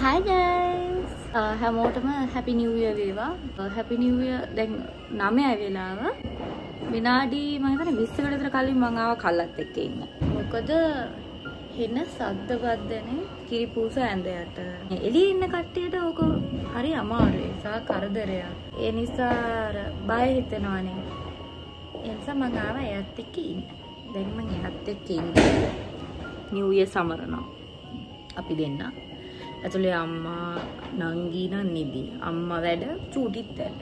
Hi guys! Happy New Year Viva. Happy New Year. Then name ayvela. Binadi mangithana 20 kadatra kalin mangawa kallat ekke inna. Mokada hena sadda baddane kiri poosa andeyata. Eliye inna kattiyata oka hari amaruwe saha karadaraya. E nisa ara baya hitenawa ne. E nisa mangawa eyath ekke inna. Then man eyath ekke inna. New Year samarana. Api denna. Actually, Amma Nangina Nidhi. Amma Veda, Chutit Ted.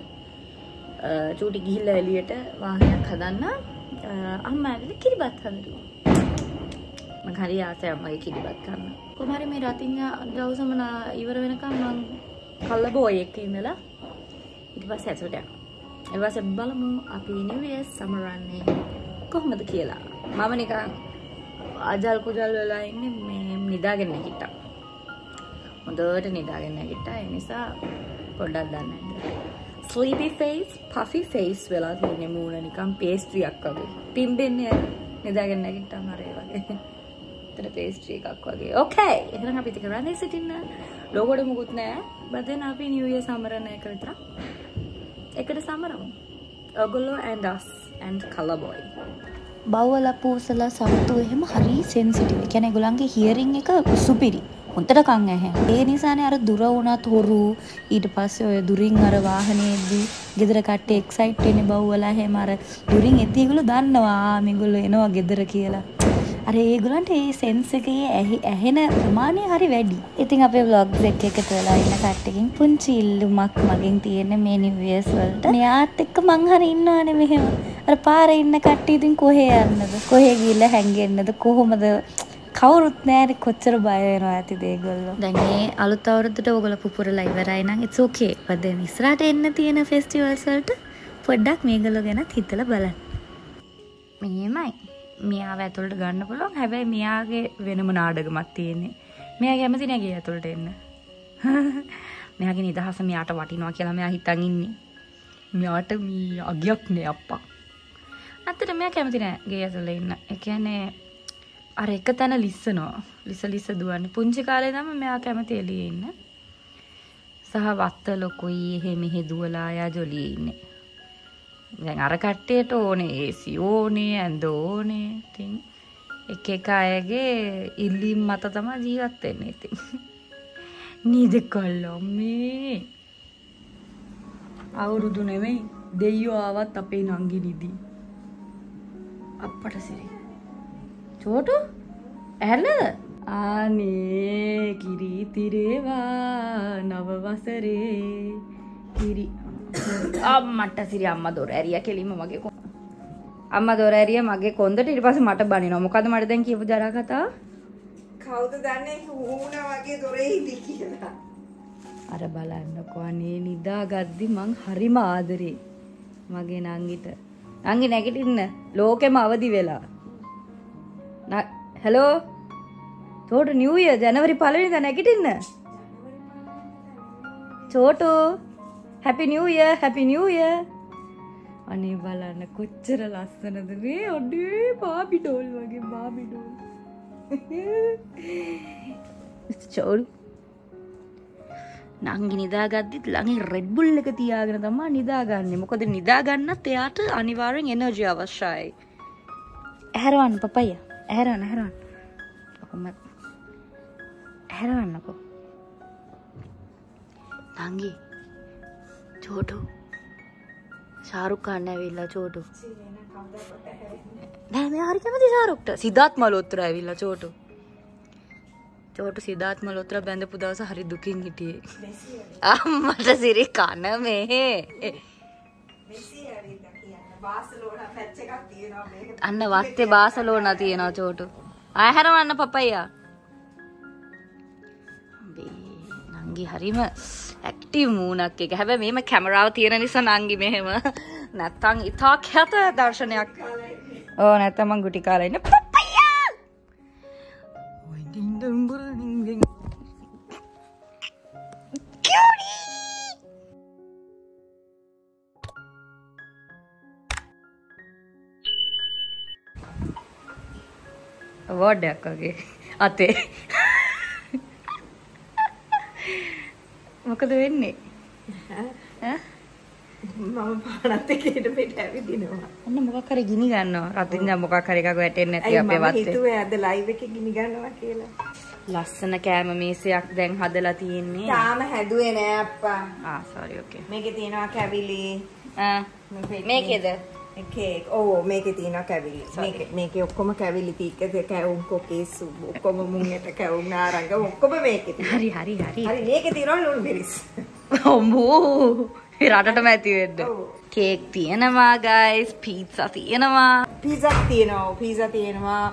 Chuti Gila Eliator, Vahana Kadana, Amma Kiribathadu. Makaria Sama Kiribathana. Kumari Miratina, Dausamana, Ivaranaka, Kalaboy Kimela. It was Saturday. It was a Balamu, Happy New Year, Samarani, Kohamakila, Mamanika, Ajal Kujala, Nidagan Nikita. Sleepy face, puffy face, vela thiyenne moona nikan pastry-ak wage. Pimbenne nidagen nagittan mare wage. Itara pastry ekak wage. Okay, එහෙනම් අපි ඉතින් රැඳී සිටින්න. ලෝගොඩ මුකුත් නැහැ. බදෙන් අපි New Year සමරණය කරලා විතර. එකට සමරමු. ඔගොල්ලෝ and us and Colorboy. බවවල පූසලා සම්තු එහෙම හරි sensitive. ඒ කියන්නේ ඒගොල්ලන්ගේ hearing එක සුපිරි. උන්ටකන් ඇහැ. ඒ නිසානේ අර දුර වුණත් හොරු ඊට පස්සේ ඔය දුරින් අර වාහනේදී ගෙදර කට්ටේ එක්සයිට් වෙන්නේ බව්වලා හැම අර දුරින් එද්දී ඒගොල්ලෝ දන්නවා මේගොල්ලෝ එනවා ගෙදර කියලා. අර ඒගොල්ලන්ට මේ සෙන්ස් එකේ ඇහෙන ප්‍රමාණය හරි වැඩි. ඉතින් අපේ vlogs එකට වෙලා ඉන්න කට්ටකින් පුංචි ඉල්ලුමක් මගෙන් තියෙන මේ New Year's වලට. මෙයාත් එක්ක මං හරි ඉන්නවනේ මෙහෙම. අර පාරේ ඉන්න කට්ටිය ඉතින් කොහේ යන්නද? කොහේ ගිහිල්ලා හැංගෙන්නද? කොහොමද? කවුරුත් නැහැ කොච්චර බය වෙනවා ඇතිද ඒගොල්ලෝ. දැන් මේ අලුත් අවුරුද්දට ඔයගොල්ලෝ පුපුරලා ඉවරයි නම් it's okay. but මේ ඉස්සරහට එන්න තියෙන festivals වලට පොඩ්ඩක් මේගොල්ලෝ ගැනත් හිතලා බලන්න. මෙහෙමයි. මෙයාව ඇතුළට ගන්න පුළුවන්. හැබැයි මෙයාගේ වෙනම නාඩගමක් තියෙන්නේ. මෙයා කැමති නැහැ ගිය ඇතුළට එන්න. මෙයාගේ නිදහස මෙයාට වටිනවා කියලා මෙයා හිතන් ඉන්නේ. මෙයාට මේ අගයක් නෑ අප්පා. අතට මෙයා කැමති නැහැ ගිය ඇතුළට එන්න. ඒ කියන්නේ අර එක තැන ලිස්සනවා. ලිස දුවන්නේ. පුංචි කාලේ නම් මෙයා කැමති එළියේ ඉන්න. සහ වත්ත ලොකුයි එහෙ මෙහෙ දුවලා යා ජොලියේ ඉන්නේ. දැන් අර කට්ටියට ඕනේ AC ඕනේ, ඇඳ ඕනේ. ඉතින් එක එක අයගේ ඉල්ලීම් මත තමයි ජීවත් වෙන්නේ ඉතින්. නීදකොල්ලෝ මේ. අවුරුදු නෙමෙයි දෙයියෝ ආවත් අපේ නංගි නිදි. අප්පට සිරි छोटू ऐला आने किरी तिरेवा नववसरे किरी अब मट्टा सिरी अम्मा दोरारिया के लिए मम्मे को अम्मा दोरारिया मगे कौन दर तेरे पास मट्टा बनी ना मुकाद मर्द दें क्यों जरा का था खाओ तो दाने होना मगे दोरे ही दिखी ना अरे बाला न को आने निदा गद्दी मांग हरिमा आदरे मगे नांगी तर नांगी नेगेटिव न लोग के मावदी वेला Hello? Chotu, New Year, January Palani da nagitinna. Chotu, Happy New Year, Happy New Year. Ane balanna kochchara lassanada me ode baby doll wage baby doll. Mr. Chotu. Nangi nidagaddith lange Red Bull එක තියාගෙන තමයි නිදාගන්නේ. මොකද නිදාගන්නත් එයාට අනිවාර්යෙන් energy අවශ්‍යයි. ඇහැරවන්න පපයියා. ඇහැරවන්න. කොහොමද? ඇහැරවන්නකෝ. නංගි. චෝටු. ශාරුක් ඛාන් ඇවිල්ලා චෝටු. නෑ මම හරි කැමති ශාරුක්ට. සිද්ධාර්ථ මල්හෝත්‍රා ඇවිල්ලා චෝටු. චෝටු සිද්ධාර්ථ මල්හෝත්‍රා බැඳපු දවස හරි දුකින් හිටියේ. අම්මට සිරි කන මේ. මෙසි හරි Barcelona match එකක් තියෙනවා මේක. අන්න වත්තේ Barcelona තියෙනවා චෝටු. ආය හැරවන්න පපයියා. මේ නංගි හරීම ඇක්ටිව් මූණක් එක. හැබැයි මේම කැමරාව තියෙන නිසා නංගි මෙහෙම නැත්තම් ඉතාක් හැත දර්ශනයක්. ඕ නැත්තම් මං ගුටි කාලා ඉන්න පපයියා. ඔය දින්දුම් බුරින් What do you think? Ate. මොකද වෙන්නේ? මම පාරත් එක්කේට පිට ඇවිදිනවා. ඔන්න මොකක් හරි ගිනි ගන්නවා. රතින් දැන් මොකක් හරි එකක් වැටෙන්නේ නැති අපේ වත්තේ. ඒ හිතුවේ අද ලයිව් එකේ ගිනි ගන්නවා කියලා. ලස්සන කෑම මේසයක් දැන් හදලා තියෙන්නේ. තාම හැදුවේ නෑ අප්පා. ආ sorry okay. මේකේ තියෙනවා කැවිලි. මේකේද? කේක්. ඔව් මේකේ තියෙනවා කැවිලි. මේකේ ඔක්කොම කැවිලි ටික කැවුම් කොකේස් ඔක්කොම මුන්නට කැවුම් නාරංග ඔක්කොම මේකේ තියෙනවා. හරි මේකේ තියෙනවා ලුණු බිරිස්. අම්මෝ. රටටම ඇති වෙද්ද. කේක් තියෙනවා guys. පීට්සා තියෙනවා. පීට්සා තියෙනවා.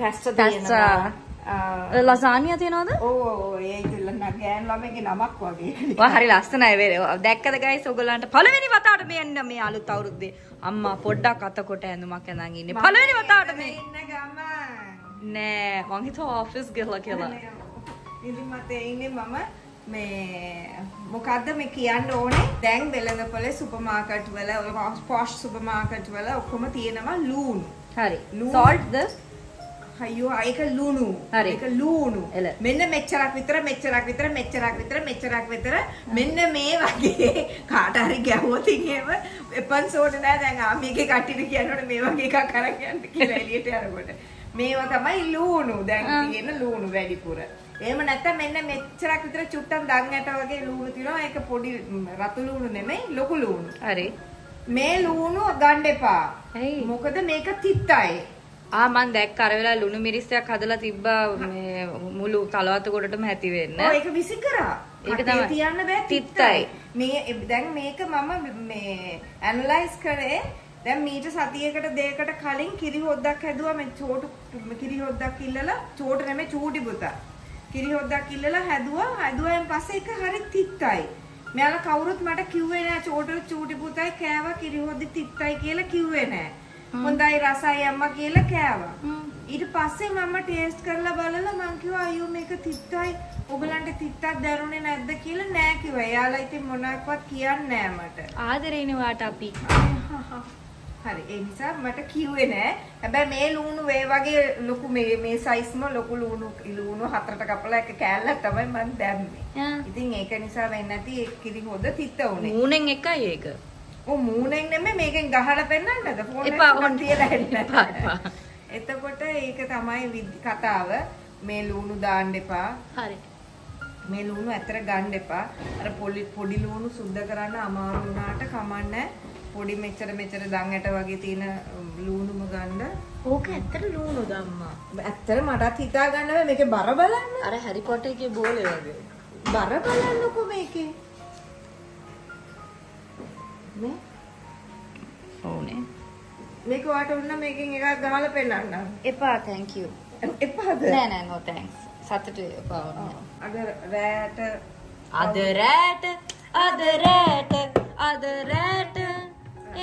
පැස්ටා තියෙනවා. lasagna තියනවද? ඕ ඒක ගෑන් ළමයිගේ නමක් වගේ. වා හරි ලස්සනයි. දැක්කද guys ඔයගොල්ලන්ට පළවෙනි වතාවට මේ යන්නේ මේ අලුත් අවුරුද්දේ. අම්මා පොඩ්ඩක් අතකොට ඇඳුමක් ඇඳන් ඉන්නේ. පළවෙනි වතාවට මේ ඉන්න ගම. නෑ මං හිතුවා ඔෆිස් ගිහලා කියලා. ඉතින් මට ඉන්නේ මම මේ මොකද්ද මේ කියන්න ඕනේ? දැන් වෙළඳපොලේ සුපර් මාකට් වල posh සුපර් මාකට් වල ඔක්කොම තියෙනවා ලූණු. හරි. salt ද අයියෝ ඒක ලුණු ඒක ලුණු මෙන්න මෙච්චරක් විතර මෙන්න මේ වගේ කාට හරි ගැහුවොත් එහෙම එපන් සෝඩ නෑ දැන් ආමියගේ කට්ටියට කියනවනේ මේ වගේ එකක් අරන් යන්න කියලා එළියට යනකොට මේවා තමයි ලුණු දැන් තියෙන ලුණු වැඩිපුර එහෙම නැත්නම් මෙන්න මෙච්චරක් විතර චුට්ටක් දන් ඇට වගේ ලුණු තියෙනවා ඒක පොඩි රතු ලුණු නෙමෙයි ලොකු ලුණු හරි මේ ලුණු ගන්න එපා මොකද මේක තිත්තයි ආ මන් දැක්ක අර වෙලාව ලුණු මිරිස්සයක් හදලා තිබ්බා මේ මුළු තලවත කොටටම හැටි වෙන්න. ඔව් ඒක විසි කරා. ඒක තමයි තියන්න බෑ තිත්තයි. මේ දැන් මේක මම මේ ඇනලයිස් කරේ. දැන් මීට සතියකට දෙකකට කලින් කිරි හොද්දක් හැදුවා මේ චෝටු කිරි හොද්දක් ඉල්ලලා චෝට නෙමෙයි චූටි පුතා. කිරි හොද්දක් ඉල්ලලා හැදුවායින් පස්සේ ඒක හරි තිත්තයි. මෙයාලා කවුරුත් මට කිව්වේ නෑ චෝටු චූටි පුතයි කෑවා කිරි හොද්ද තිත්තයි කියලා කිව්වේ නෑ. හොඳයි රසයි අම්මා කියලා කෑවා. ඊට පස්සේ මම ටේස්ට් කරලා බලලා මං කිව්වා අයියෝ මේක තිත්තයි. ඔයගලන්ට තිත්තක් දැනුනේ නැද්ද කියලා නෑ කිව්වා. එයාලා ඉතින් මොනක්වත් කියන්නේ නෑ මට. ආදරේනේ වාට අපි. හරි ඒ නිසා මට කිව්වේ නෑ. හැබැයි මේ ලුණු වේ වගේ ලොකු මේ සයිස්ම ලොකු ලුණු හතරට කපලා එක කෑල්ලක් තමයි මං දැම්මේ. ඉතින් ඒක නිසා වෙන්නේ නැති ඒ කිරි හොද තිත්ත උනේ. මූණෙන් එකයි ඒක. ඔ මූණෙන් නෙමෙයි මේකෙන් ගහලා පෙන්නන්නද ෆෝන් එකෙන් තියලා හෙන්නපා. එතකොට ඒක තමයි කතාව. මේ ලුණු දාන්න එපා. හරි. මේ ලුණු අතර ගන්න එපා. අර පොඩි ලුණු සුද්ධ කරන්න අමාරු වුණාට කමන්නේ. පොඩි මෙච්චර දන් ඇට වගේ තියෙන ලුණුම ගන්න. ඕක ඇත්තට ලුණු ධම්මා. ඇත්තට මටත් හිතා ගන්න බෑ මේකේ බර බලන්න. අර හැරි පොටර් එකේ බෝලේ වගේ. බර බලන්නකෝ මේකේ. මේ ඕනේ මේක වට උන්න මේකෙන් එකක් ගහලා පෙන්නන්න එපා thank you එපාද නෑ නෑ no thanks සතුටුයි එපා අද රැට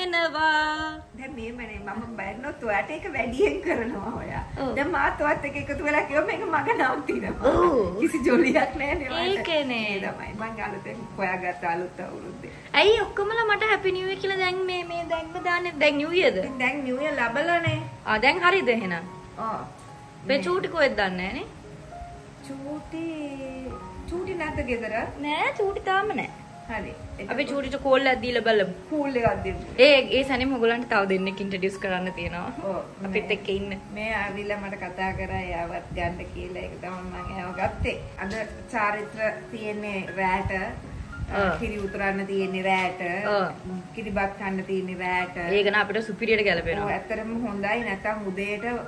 එනවා දැන් මේ මනේ මම බයන්නොත් ඔයාට ඒක වැඩියෙන් කරනවා ඔයා දැන් මාත් ඔයත් එක එකතු වෙලා කිව්ව මේක මග නම් තියනවා කිසි ජොලියක් නෑ නේ ඔයාට ඒකනේ තමයි මං අලුතෙන් හොයාගත්ත අලුත් අවුරුද්දේ ඇයි ඔක්කොමලා මට හැපි නිව් ඉයර් කියලා දැන් මේ දැන්ම දාන්නේ දැන් නිව් ඉයර්ද දැන් නිව් ඉයර් ලැබලානේ ආ දැන් හරිද එහෙනම් ආ මේ චූටි කොහෙද දන්නේ නෑනේ චූටි නැද්ද ගෙදර නෑ චූටි තාම නෑ හරි. අපි චූටිට කෝල් එකක් දීලා බලමු. කෝල් එකක් දෙන්න. ඒ සැනෙම ඔයගොල්ලන්ට තව දෙන්නෙක් ඉන්ට්‍රොඩියුස් කරන්න තියෙනවා. ඔව්. අපිත් එක්ක ඉන්න. මේ ආවිලා මට කතා කරා එයාවත් ගන්න කියලා. ඒක තමයි මම එයාව ගත්තේ. අද චාරිත්‍ර තියෙන්නේ රැට. කිරි උතරන්න තියෙන්නේ රැට. කිරිබත් කන්න තියෙන්නේ රැට. ඒක න අපිට සුපිරියට ගැලපෙනවා. ඔව් ඇත්තටම හොඳයි. නැත්තම්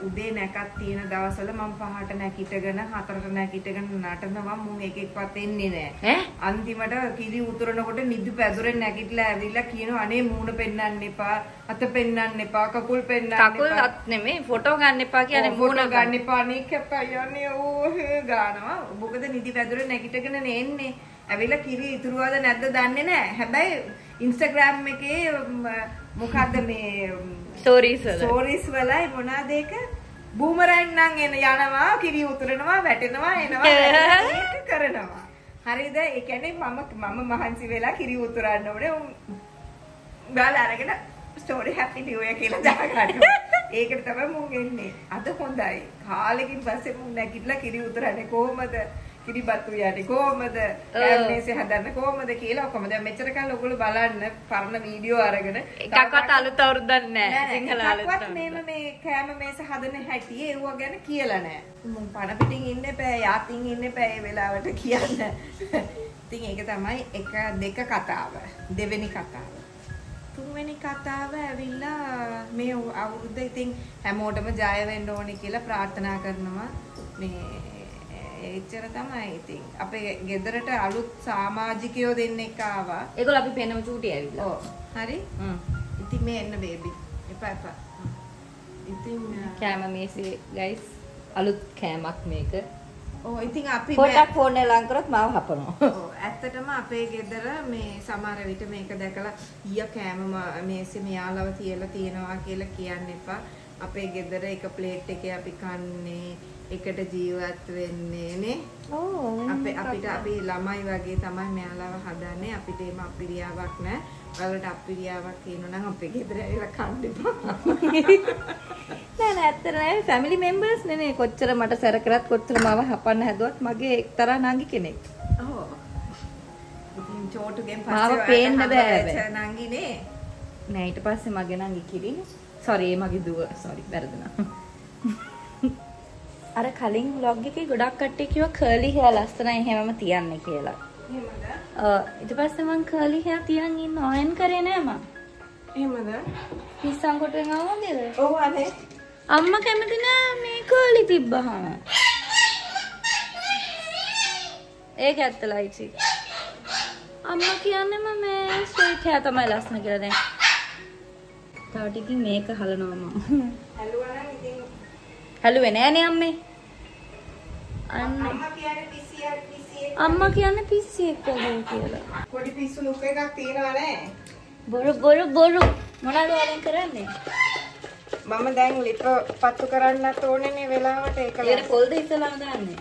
උදේ නැකක් තියෙන දවස්වල මම පහට නැකිටගෙන හතරට නැකිටගෙන නටනවා මම එකෙක්වත් එන්නේ නැහැ. අන්තිමට කිරි උතුරනකොට නිදි පැදුරෙන් නැගිටලා ඇවිල්ලා කියනවා අනේ මූණ පෙන්නන්න එපා අත පෙන්නන්න එපා කකුල් පෙන්නන්න එපා කකුල්වත් නෙමෙයි ෆොටෝ ගන්න එපා කියන්නේ මූණ ගන්න එපා නේ කප්පා යන්නේ ඕහේ ගානවා මොකද නිදි පැදුරෙන් නැගිටගෙන එන්නේ ඇවිල්ලා කිරි ඉතුරුවද නැද්ද දන්නේ නැහැ හැබැයි Instagram එකේ මොකද්ද මේ stories වලයි මොනවාද ඒක බූමරැන් නම් එන යනවා කිරි උතුරනවා වැටෙනවා එනවා ඒක කරනවා හරිද ඒ කියන්නේ මම මහන්සි වෙලා කිරි උතුරන්න ඕනේ ගාලා අරගෙන ස්ටෝරි හැපි නිව් ඉයර් කියලා දාගන්නවා ඒකට තමයි මම එන්නේ අද හොඳයි කාලෙකින් පස්සේ මම නැගිටලා කිරි උතුරන්නේ කොහමද කිරිබත් උයන්නේ කොහමද කැම්මේසේ හදන්න කොහමද කියලා ඔක්කොම දැන් මෙච්චර කාලෙ ඔයගොල්ලෝ බලන්න පරණ වීඩියෝ අරගෙන එකක්වත් අලුත් අවුරුද්දක් නැහැ සිංහල අලුත් මේම මේ කැම මේස හදන හැටි ඒව ගැන කියලා නැහැ මම පණ පිටින් ඉන්න එපා යාතින් ඉන්න එපා මේ වෙලාවට කියන්න ඉතින් ඒක තමයි එක දෙක කතාව දෙවෙනි කතාව තුන්වෙනි කතාව ඇවිල්ලා මේ අවුරුද්ද ඉතින් හැමෝටම ජය වෙන්න ඕනේ කියලා ප්‍රාර්ථනා කරනවා මේ එච්චර තමයි ඉතින් අපේ ගෙදරට අලුත් සමාජිකයෝ දෙන්නෙක් ආවා. ඒගොල්ලෝ අපි පේනම චූටි ඇවිල්ලා. ඔව්. හරි? හ්ම්. ඉතින් මේ එන්න බේබි. එපා එපා. ඉතින් කැම මේසේ ගයිස් අලුත් කැමක් මේක. ඔව් ඉතින් අපි පොඩක් ෆෝන් එක ලං කරොත් මාව හපනවා. ඔව්. ඇත්තටම අපේ ගෙදර මේ සමහර විට මේක දැකලා ඊය කැම මේසේ මෙයාලව තියලා තියනවා කියලා කියන්න එපා. අපේ ගෙදර එක ප්ලේට් එකේ අපි කන්නේ එකට ජීවත් වෙන්නේ නේ. ඕ අපිට අපි ළමයි වගේ තමයි මෙයාලව හදන්නේ. අපිට එහෙම අපිරියාවක් නැහැ. ඔයාලට අපිරියාවක් කියනෝ නම් අපේ ගෙදර ඇවිල්ලා කන්න එපා. නෑ නෑ ඇත්තට නෑ ෆැමිලි මෙම්බර්ස් නේ කොච්චර මට සැර කරත් කොච්චර මාව හපන්න හැදුවත් මගේ එක්තරා නංගි කෙනෙක්. ඔව්. ඉතින් චෝටු ගෙන් පස්සේ පේන්න බෑ නංගිනේ. නෑ ඊට පස්සේ මගේ නංගි කිරිනේ. සෝරි මගේ දුව. සෝරි වැරදුනා. අර කලින් vlog එකේ ගොඩක් කට්ටිය කිව්වා curly hair ලස්සනයි හැමම තියන්න කියලා. එහෙමද? ඊට පස්සේ මං curly hair තියන් ඉන්න ඕයන් කරේ නෑ මං. එහෙමද? පිස්සන් කොටෙන් ආවද? ඔව් අනේ. අම්මා කැමති නෑ මේ curly තිබ්බහම. ඒක ඇත්තලයි චි. අම්මා කියන්නේ මම මේ straight hair තමයි ලස්සන කියලා දැන්. තව ටිකින් මේක හලනවා මම. හලුවා නම් ඉතින් හලුවේ නෑනේ අම්මේ. අම්මා කියන්නේ පිස්සියෙක් වගේ කියලා. පොඩි පිස්සු ලුක් එකක් තියනවා නෑ. බොරු මොනවද වලින් කරන්නේ? මම දැන් ලිප පත්තු කරන්නත් ඕනේ මේ වෙලාවට ඒක. ඒක පොල්ද ඉතලාම දාන්නේ.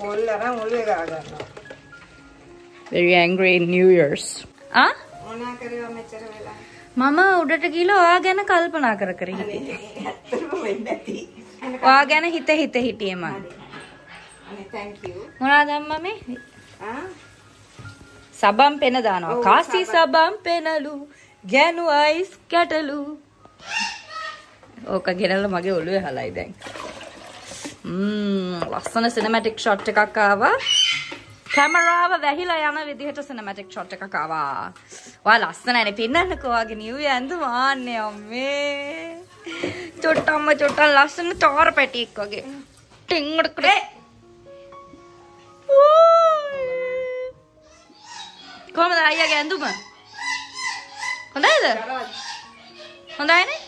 පොල් අරන් ඔළුවේ ගා ගන්නවා. Very angry in New Year's. ආ? මොනා කරේවා මෙච්චර වෙලා? මම උඩට ගිහලා ඔයා ගැන කල්පනා කර කර හිටියේ. ඇත්තටම වෙන්නේ නැති. ඔයාගෙන හිත හිටියේ මම. අනේ thank you. මොනවද අම්මා මේ? ආ සබම් පෙන දානවා. කාසි සබම් පෙනලු ගැනු අයිස් කැටලු. ඕක ගෙනල්ලා මගේ ඔළුවේ හලයි දැන්. ලස්සන cinematic shot එකක් ආවා. කැමරාව වැහිලා යන විදිහට cinematic shot එකක් ආවා. ඔයා ලස්සනනේ පෙන්නන්නකෝ ඔයාගේ new year ඇඳුම ආන්නේ අම්මේ. චොට්ටම්ම චොට්ටන් ලස්සන තෝර පැටියෙක් වගේ ටින්ගඩ කරේ කොහමද අයියාගේ ඇඳුම හොඳයිද හොඳයිනේ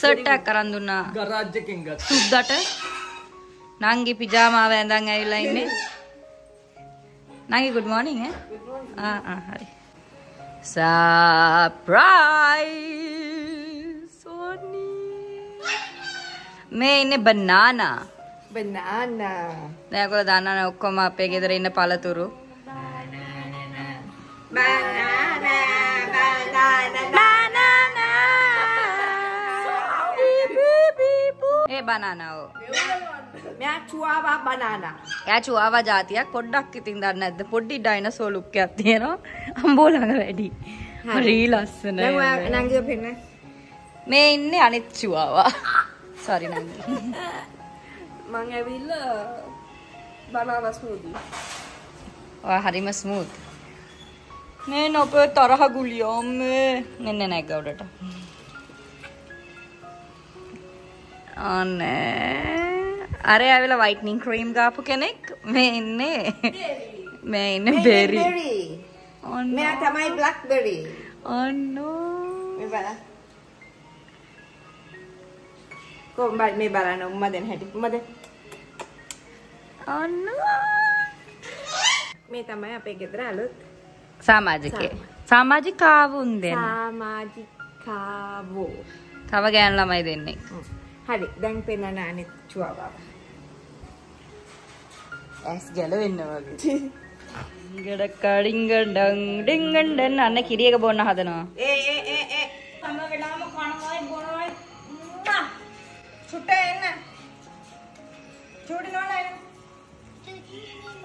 සර්ට් එකක් අරන් දුන්නා ගරාජ් එකෙන් ගත්තා සුද්දට නංගි පිජාමාව ඇඳන් ඇවිල්ලා ඉන්නේ නංගි good morning ඈ ආ ආ හරි surprise Sony මේ ඉන්නේ banana. දැන් ඔයගොල්ලෝ දන්නවනේ ඔක්කොම අපේ ගෙදර ඉන්න පළතුරු. banana. ඒ banana ඕ. මෙයා චුආවා banana. එයා චුආවා జాතියක් පොඩ්ඩක් ඉතින් දන්නේ නැද්ද? පොඩි ඩයිනසෝ ලුක් එකක් තියෙනවා. අම්බෝ ළඟ වැඩි. හරි ලස්සනයි. දැන් ඔයා නංගිව පෙන්නන්න. මේ ඉන්නේ අනිත් චුආවා. Sorry Nangi. මං ඇවිල්ලා banana smoothie. ඔය හරිම smooth. මේ නෝපේ තරහ ගුලියෝ මේ නෙන්නේ නැග උඩට. අනේ අර ඇවිල්ලා whitening cream ගාපු කෙනෙක් මේ ඉන්නේ. මේ ඉන්නේ berry. ඔන්න මෙයා තමයි blackberry. ඔන්න මේ බලන්න කොම්බයි මේ බලන්න උම්මා දැන් හැටි උම්මද අන්න මේ තමයි අපේ ගෙදර අලුත් සමාජිකාවුන් දෙන්න සමාජිකාවෝ තව ගෑන ළමයි දෙන්නේ හරි දැන් පෙන්නන අනිත් චුවාවා ඇස් ගැලවෙන්න වගේ ඉංගඩ කඩින්ග ඩං ඩින්ග ඩන් අන්න කිරියක බොන්න හදනවා ඒ හැම වෙලාවම කනවායි බොනවායි Chuta, Anna. Chudinona.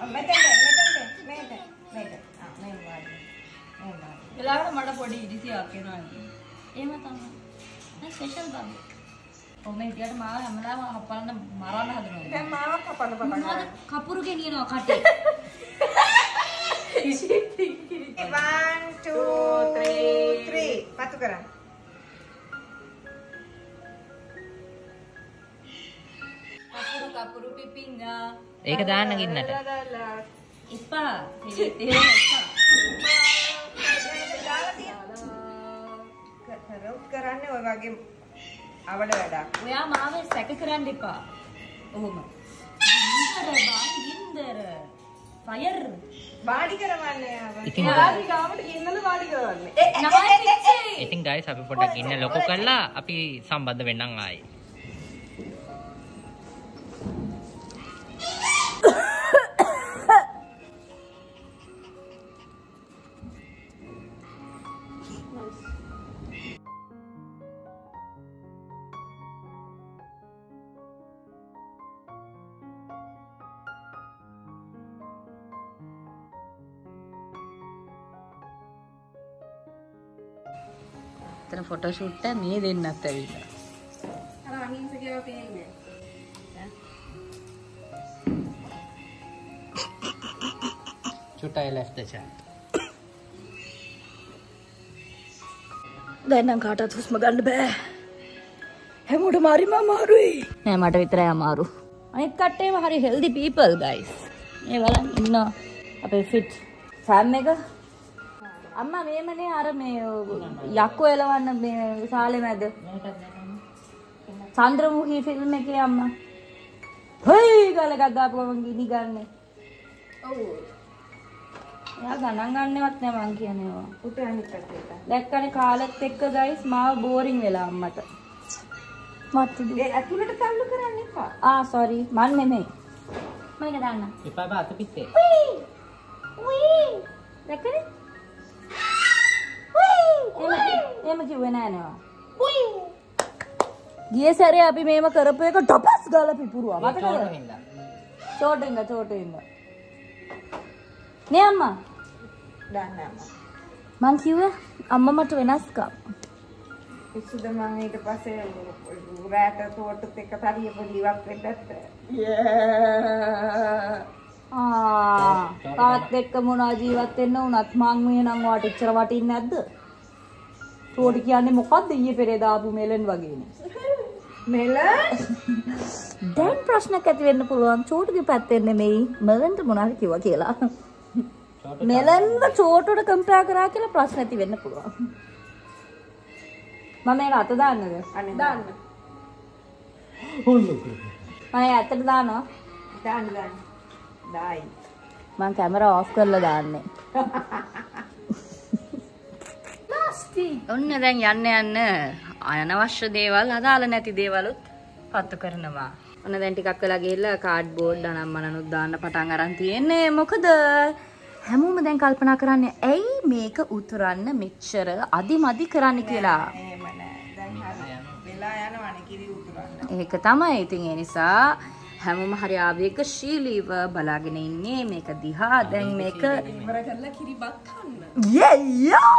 1, 2, 3. Patu karan. Kapuru pipinga. Eka daan nagin nata. Ipa. කරන්නේ ඔය වගේ අවල වැඩක්. ඔයා මාව සැක කරන්න එපා. ඔහොම. ගින්දර ෆයර් වාඩි කරවන්නේ ආවා. වාඩි ගාමට ගින්නල වාඩි කරවන්නේ. ඉතින් guys අපි පොඩ්ඩක් ගින්න ලොකු කරලා අපි සම්බන්ධ වෙන්නම් ආයේ. Then photo shoot ta me den natta villa. Ara ahimsa kiyawa penne. Chutai left the chat. දැන් නම් කාටවත් හුස්ම ගන්න බෑ. හැමෝටම හරිම අමාරුයි. නෑ මට විතරයි අමාරු. අනිත් කට්ටියම හරි healthy people guys. මේ බලන්න ඉන්න අපේ fit fan එක අම්මා මේමනේ අර මේ යක්කෝ එලවන්න මේ ශාලේ මැද චන්ද්‍රමුඛී ෆිල්ම් එකේ අම්මා හොයි ගලක දාපුවම ගිනි ගන්නෙ ඔව් එයා ගණන් ගන්නවත් නෑ මං කියනවා උට අනිත් පැත්තට දැක්කනේ කාලෙත් එක්ක guys මාව බෝරින් වෙලා අම්මට මත් ඒ ඇතුළට තල්ලු කරන්න එපා sorry මන් නෙමෙයි මම එක දාන්න එපා බා අත පිටේ උයි දැක්කනේ එහෙම කිව්වේ නෑ නේවා. උයි. ගියේ සැරේ අපි මේව කරපු එක ඩපස් ගාලා පිපුරුවා. මතකද? චෝටින්ගා. නේ අම්මා. දාන්න අම්මා. මං කිව්වා අම්මා මට වෙනස්කම්. ඉස්සුද මම ඊට පස්සේ රෑට තෝටුත් එක තරිය පොලිවක් වෙද්දත්. තාත් එක්ක මොනවා ජීවත් වෙන්න උනත් මං මේ නම් වාට ඉච්චර වටින්නේ නැද්ද? තෝට කියන්නේ මොකද්ද ඊයේ පෙරේදා ආපු මෙලන් වගේනේ මෙලන් දැන් ප්‍රශ්නයක් ඇති වෙන්න පුළුවන් චෝටුගේ පැත්තෙන් නෙමෙයි මෙලන්ට මොනවද කිව්වා කියලා මෙලන්ව චෝටුට කම්පෙයාර් කරා කියලා ප්‍රශ්න ඇති වෙන්න පුළුවන් මම මේකට අත දාන්නද අනේ දාන්න හොල්ලු මම ඇත්තට දානවා දාන්න දායි මම කැමරා ඔෆ් කරලා දාන්නේ ඔන්න දැන් යන්න අනවශ්‍ය දේවල් අදාළ නැති දේවලුත් පත්තු කරනවා. ඔන්න දැන් ටිකක් වෙලා ගිහිල්ලා කාඩ් බෝඩ් අනම්මනනුත් දාන්න පටන් අරන් තියෙන්නේ. මොකද හැමෝම දැන් කල්පනා කරන්නේ ඇයි මේක උතුරන්න මෙච්චර අදිමදි කරන්න කියලා. එහෙම නෑ. දැන් වෙලා යනවනේ කිරි උතුරන්න. ඒක තමයි. ඉතින් ඒ නිසා හැමෝම හරි ආවේගශීලීව බලාගෙන ඉන්නේ මේක දිහා. දැන් මේක ඉවර කරලා කිරිබත් කන්න. යෝ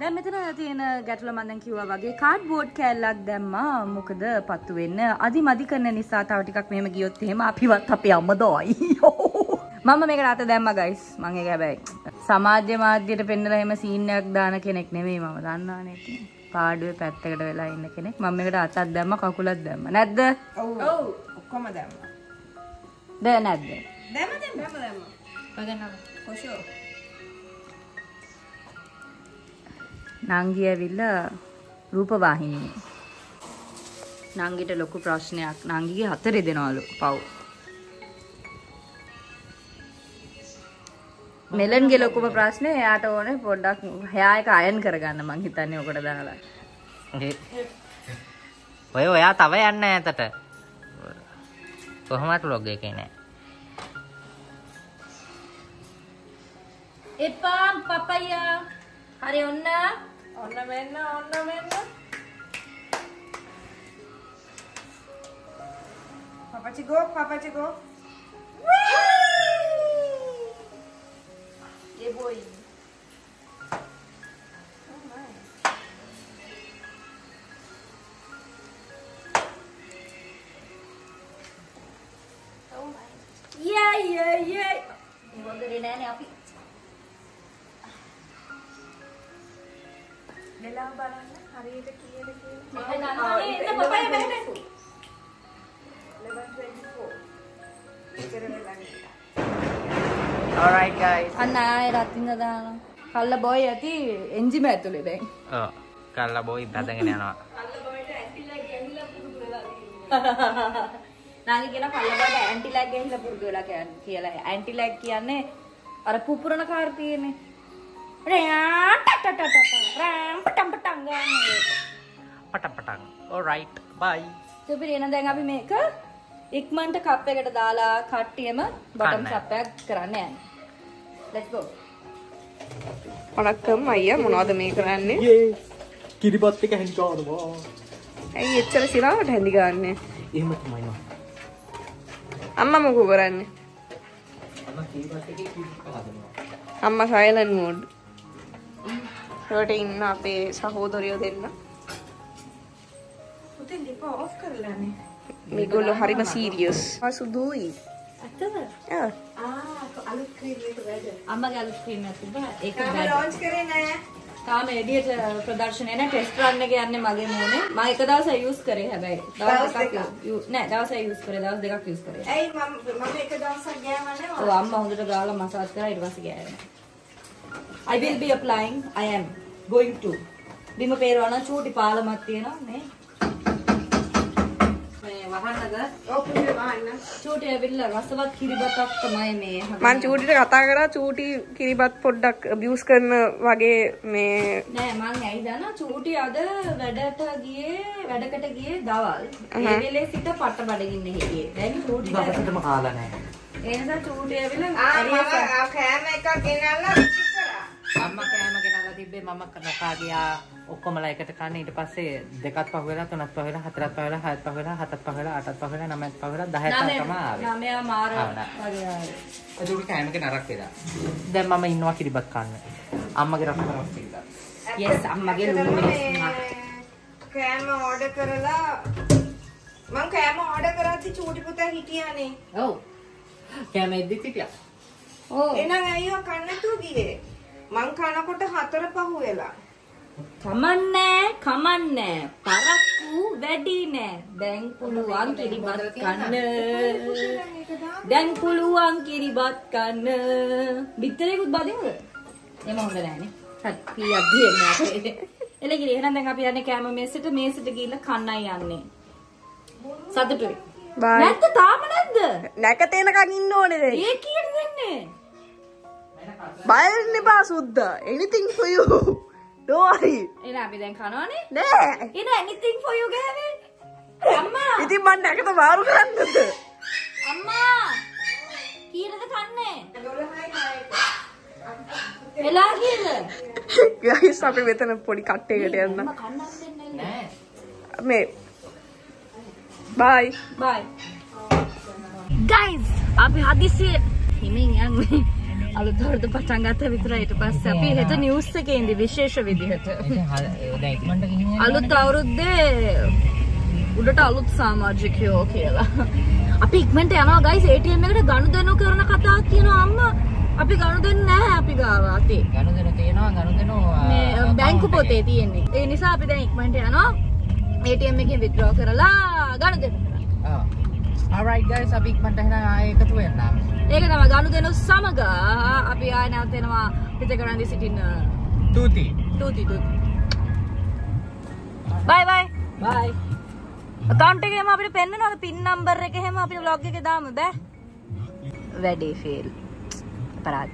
දැන් මෙතන තියෙන ගැටලුව මම දැන් කිව්වා වගේ කාඩ්බෝඩ් කෑල්ලක් දැම්මා මොකද පත්තු වෙන්න අදිමදි කරන නිසා තව ටිකක් මෙහෙම ගියොත් එහෙම අපිවත් අපේ අම්ම දොයි මම මේකට අත දැම්මා ගයිස් මම ඒක හැබැයි සමාජ මාධ්‍යයට පෙන්නලා එහෙම සීන් එකක් දාන කෙනෙක් නෙමෙයි මම දන්නවනේ ඉතින් පාඩුවේ පැත්තකට වෙලා ඉන්න කෙනෙක් මම මේකට අතක් දැම්මා කකුලක් දැම්මා නැද්ද ඔව් ඔක්කොම දැම්මා ද නැද්ද දැම්මා වගනවා කොෂෝ නංගිය ඇවිල්ලා රූපවාහිනියේ. නංගිට ලොකු ප්‍රශ්නයක්. නංගිගේ 4 දෙනාලු පව්. මෙලන්ගේ ලොකුම ප්‍රශ්නේ එයාට ඕනේ පොඩ්ඩක් hair එක අයන් කරගන්න මං හිතන්නේ ඔකට දාලා. ඔයා තව යන්න ඈතට. කොහොමවත් vlog එකේ නෑ. එපා පපයියා හරි ඔන්න ඔන්න මෙන්න පපච්චි go boy. Oh my. Oh my. Yeah, yeah, yeah. You want to do that now? Dela baran na hariyata kiyala kiyala. Mama nana ne papaya behena. 11:24. Ikara vela nita. All right guys. Anna ay ratinna dana. Kalla boy athi engine athule den. Oh. Kalla boy dadagena yanawa. Kalla boy ta anti lag gehilla purudu vela kiyala. Nana kiyala kalla boy ta anti lag gehilla purudu vela kiyala. Anti lag kiyanne ara pupurana kaar tiyene. Alright, bye. So, we will make a cup of cut bottom cup. Let's go. I'm silent mood. Protein na pe sahodariyo denna. Uten lipa off karlane. Migolo harima serious. Asudui. Atta? Yeah. Ah, to alu cream le veda. Amma galu cream athubba. Ekama launch karena. Tama ediyata pradarshanaya na test run එක යන්නේ මගේ මොනේ. මම එක දවසක් use කරේ හැබැයි. දවස් දෙකක් නෑ දවසක් use කරේ. දවස් දෙකක් use කරේ. ඇයි මම එක දවසක් ගෑම නෑ. ඔව් අම්මා හොඳට ගාලා මසාජ් කරා ඊට පස්සේ ගෑවෙනවා. I will be applying. I am going to. Bima perwana choti paala mattiyena me. Me wahanaga. Okay me wahanna. Choti avilla rasavat kiribatak thamai me. Man choti ta katha kara choti kiribat poddak abuse karana wage me. Ne man ai dana choti ada wedakata giye dawal. E wele sita patta badagin hiye. Dani choti dawasatama kaala ne. E nisa choti avilla ariya khama ekak genalla අම්මා කෑම ගෙනලා තිබ්බේ මම කකා ගියා ඔක්කොම ලා එකට කන්න ඊට පස්සේ දෙකක් පහ වෙලා තුනක් පහ වෙලා හතරක් පහ වෙලා හයත් පහ වෙලා හතක් පහ වෙලා අටක් පහ වෙලා නවයක් පහ වෙලා 10ක් තම ආවේ නවය මාර වගේ ආවේ ඒක කෑම එක නරක වෙලා දැන් මම ඉන්නවා කිරිබත් කන්න අම්මගේ රසකරස් කියලා yes අම්මගේ ලුණු කෑම ඕඩර් කරලා මම කෑම ඕඩර් කරාදී චූටි පුතා හිටියානේ ඔව් කෑම එද්දි හිටියා ඔව් එහෙනම් අයියෝ කන්න තු ගියේ මං කනකොට හතර පහ වෙලා. කමන්නේ කමන්නේ. පරක්කු වැඩි නෑ. දැන් පුළුවන් කිරිබත් කන්න. දැන් පුළුවන් කිරිබත් කන්න. පිටරේකුත් බදිමුද? එහෙම හොඳ නෑනේ. කප්පියක් දෙන්න අපේ. එලගිරි එහෙනම් දැන් අපි යන්නේ කෑම මේසෙට ගිහිල්ලා කන්නයි යන්නේ. සතුටුයි. බයි. නැත්නම් තාම නැද්ද? නැක තේනකන් ඉන්න ඕනේ දැන්. ඒ කියන්නේ දෙන්නේ. Buy niba sudha. Anything for you. Don't worry. Ina abhi den khana ne? Nee. Ina anything for you gave. Amma. Iti man nakata varu karannada. Amma. Kiyada kanne? Ela kiyada. Guys api metana podi katteyakata yanna. Amma kanna denne ne. Me. Bye. Bye. Guys, api hadisi himen yanne. අලුතෝරද පටන් ගත්තා විතරයි ඊට පස්සේ අපි හෙට news එකේ ඉඳි විශේෂ විදිහට අලුත් අවුරුද්දේ උඩට අලුත් සමාජිකයෝ කියලා අපි ඉක්මනට යනවා guys ATM එකට ගනුදෙනු කරන කතාවක් කියනවා අම්මා අපි ගනුදෙන්නේ නැහැ අපි ගාව අතේ ගනුදෙනු තියනවා ගනුදෙනු මේ බැංකු පොතේ තියෙන්නේ ඒ නිසා අපි දැන් ඉක්මනට යනවා ATM එකෙන් withdraw කරලා ගනුදෙනු කරා Alright guys අපි ඉක්මනට එහෙනම් ආයෙ එකතු වෙනවා ඒක තමයි ගනුදෙනු සමග අපි ආයෙ නැවතෙනවා පිටකරන්දි සිටින්න තුති bye account එකේම අපිට පෙන්නනවා pin number එක එහෙම අපිට vlog එකේ දාමු බෑ වැඩේ fail අපරාධ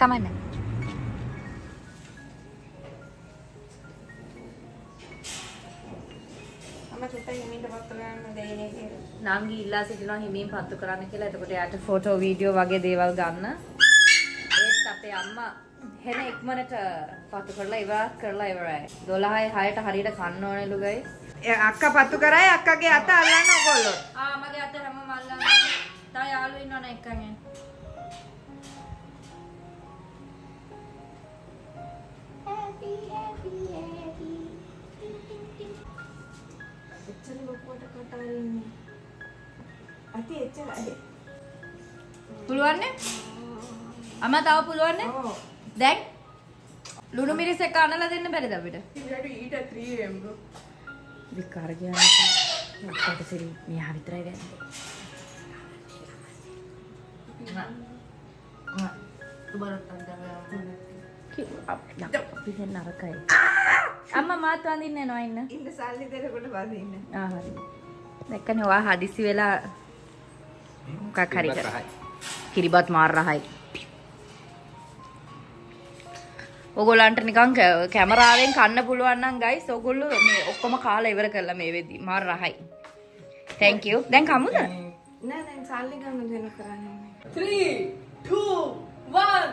කමන්න Nangi illa sitinawa himin pattu karanna kiyala etakota eyata photo video wage dewal ganna eet ape amma hena ikmanata pattu karala iwath karala iwarai 12 6ta hariyata kanna onelu guys e akka pattu karai akka ge ata allanna ogollo aa mage ata hama mallanna tha yalu innona ekkan පුළුවන් නේ? අම්මා තාම පුළුවන් නේ? ඔව්. දැන් ලුණු මිරිස් එක අනලා දෙන්න බැරිද අපිට? You have to eat at 3 am bro. විකාර ගියා. ඔක්කොට සරි මෙයා විතරයි ගන්නේ. ආ. උඹලත් අන්දම නරකයි. අම්මා මාත් වඳින්න එනවා ඉන්න. ඉන්න සල්ලි දෙනකොට වඳින්න. ආ හරි. දැක්කනේ ඔයා හදිසි වෙලා මොකක් හරි කරා. කිරිබත් මාර රහයි. ඔගොල්ලන්ට නිකන් කැමරාවෙන් කන්න පුළුවන් නම් guys ඔගොල්ලෝ මේ ඔක්කොම කාලා ඉවර කරලා මේ වෙද්දි මාර රහයි. Thank you. දැන් කමුද? නෑ දැන් සල්ලි ගන්න දෙන කරන්නේ. 3 2 1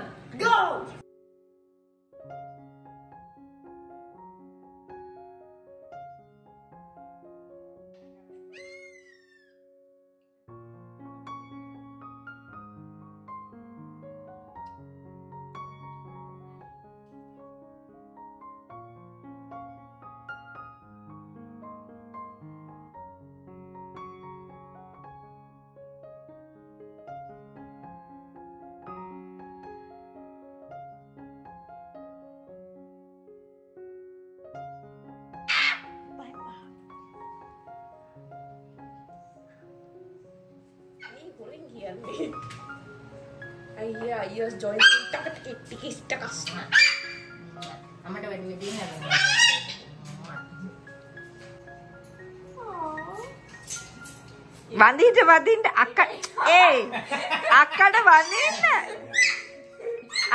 go. I hear ears joints ticky stuck us. I'm not going to be here. Vandita, Vandita, Akka. Hey, Akka, Vandita.